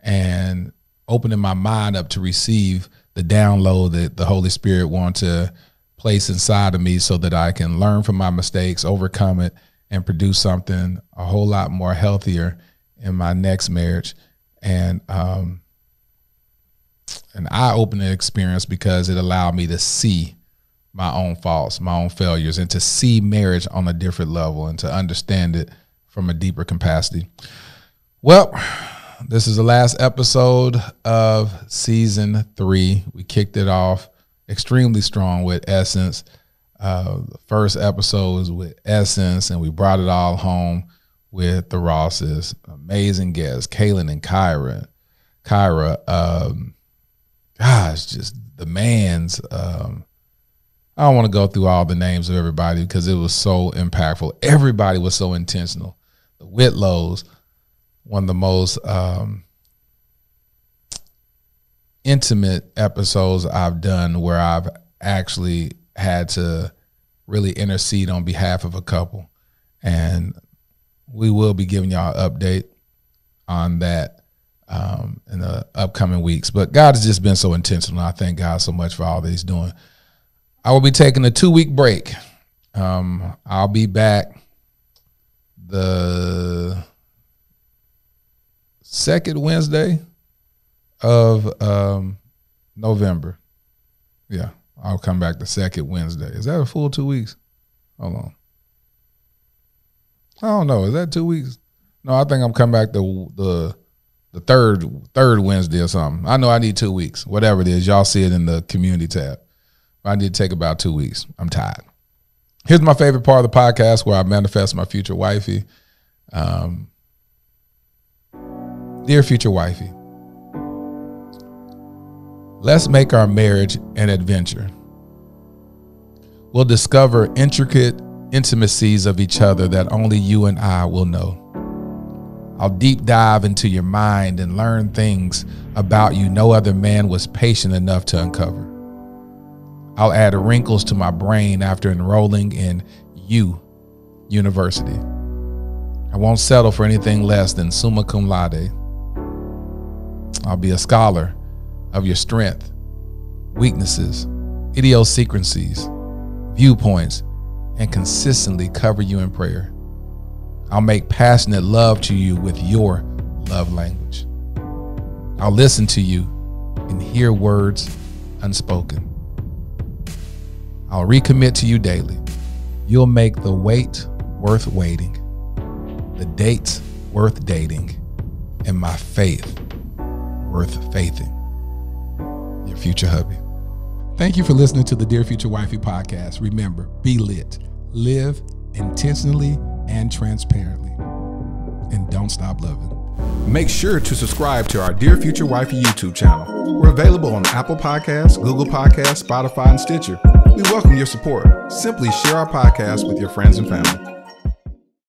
and opening my mind up to receive the download that the Holy Spirit wants to place inside of me, so that I can learn from my mistakes, overcome it, and produce something a whole lot more healthier in my next marriage. And an eye-opening experience, because it allowed me to see my own faults, my own failures, and to see marriage on a different level and to understand it from a deeper capacity. Well, this is the last episode of season 3. We kicked it off extremely strong with Essence. The first episode was with Essence, and we brought it all home with the Rosses. Amazing guests, Kaylin and Kyra. Gosh, just the man's, I don't want to go through all the names of everybody, because it was so impactful. Everybody was so intentional. The Whitlows, one of the most intimate episodes I've done, where I've actually had to really intercede on behalf of a couple. And we will be giving y'all an update on that in the upcoming weeks. But God has just been so intentional. I thank God so much for all that he's doing. I will be taking a 2-week break. I'll be back the second Wednesday of November. Yeah, I'll come back the second Wednesday. Is that a full 2 weeks? Hold on. I don't know. Is that 2 weeks? No, I think I'm coming back the third Wednesday or something. I know I need 2 weeks. Whatever it is, y'all see it in the community tab. I need to take about 2 weeks. I'm tired. Here's my favorite part of the podcast, where I manifest my future wifey. Dear Future Wifey, let's make our marriage an adventure. We'll discover intricate intimacies of each other that only you and I will know. I'll deep dive into your mind and learn things about you no other man was patient enough to uncover. I'll add wrinkles to my brain after enrolling in University. I won't settle for anything less than summa cum laude. I'll be a scholar of your strength, weaknesses, idiosyncrasies, viewpoints, and consistently cover you in prayer. I'll make passionate love to you with your love language. I'll listen to you and hear words unspoken. I'll recommit to you daily. You'll make the wait worth waiting, the dates worth dating, and my faith worth faithing. Your future hubby. Thank you for listening to the Dear Future Wifey podcast. Remember, be lit, live intentionally and transparently, and don't stop loving. Make sure to subscribe to our Dear Future Wifey YouTube channel. We're available on Apple Podcasts, Google Podcasts, Spotify, and Stitcher. We welcome your support. Simply share our podcast with your friends and family.